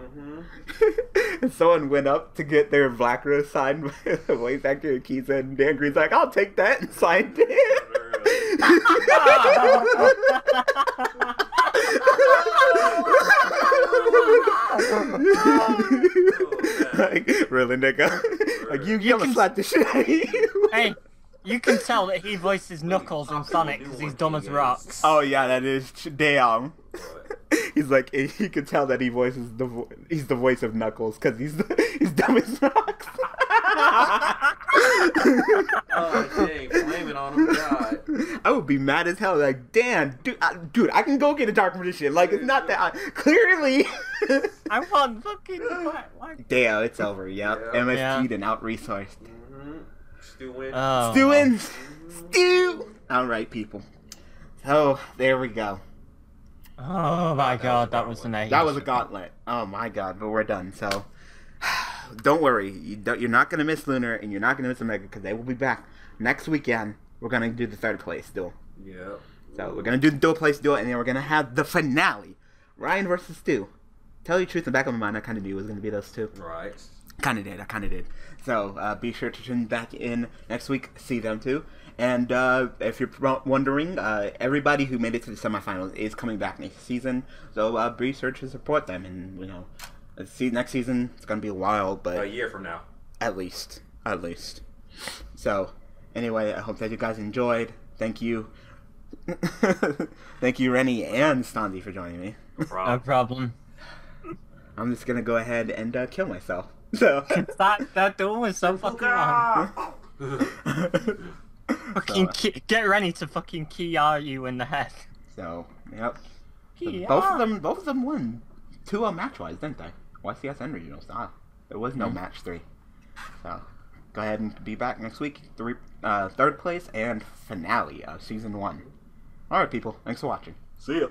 And someone went up to get their Black Rose signed by the voice actor Akiza, and Dan Green's like, "I'll take that," and signed it. Like, really, nigga? Like, I'm gonna slap the shit out of you. Hey, you can tell that he voices Knuckles in Sonic because he's dumb as rocks. Oh yeah, that is damn. He's like, you can tell that he voices he's the voice of Knuckles because he's dumb as rocks. Oh, dang, blame it on him, God. I would be mad as hell, like, damn, dude, I can go get a Dark Magician. Like, it's not that clearly. I want fucking... Damn, it's over, yeah. MST and out-resourced. Stu wins. Oh. Stu wins! Stu! Alright, people. So, there we go. Oh my God, that was an A. That was a gauntlet. Oh my God, but we're done, so... Don't worry, you're not going to miss Lunar, and you're not going to miss Omega, because they will be back next weekend. We're going to do the third place duel. Yeah. So we're going to do the dual place duel, and then we're going to have the finale. Ryan versus Stu. Tell you the truth, in the back of my mind, I kind of knew it was going to be those two. Right. I kind of did. So be sure to tune back in next week, see them too. And if you're wondering, everybody who made it to the semifinals is coming back next season. So be sure to support them, and, you know... See, next season, it's going to be a while, but... A year from now. At least. So, anyway, I hope that you guys enjoyed. Thank you. Thank you, Rennie and Stanzi, for joining me. No problem. I'm just going to go ahead and kill myself. So that duel was so fucking wrong. Get Rennie to fucking KR you in the head. So, yep. So both of them won. 2-0 match-wise, didn't they? YCSN regionals. There was no match 3. So, go ahead and be back next week. Third place and finale of season 1. Alright, people. Thanks for watching. See ya.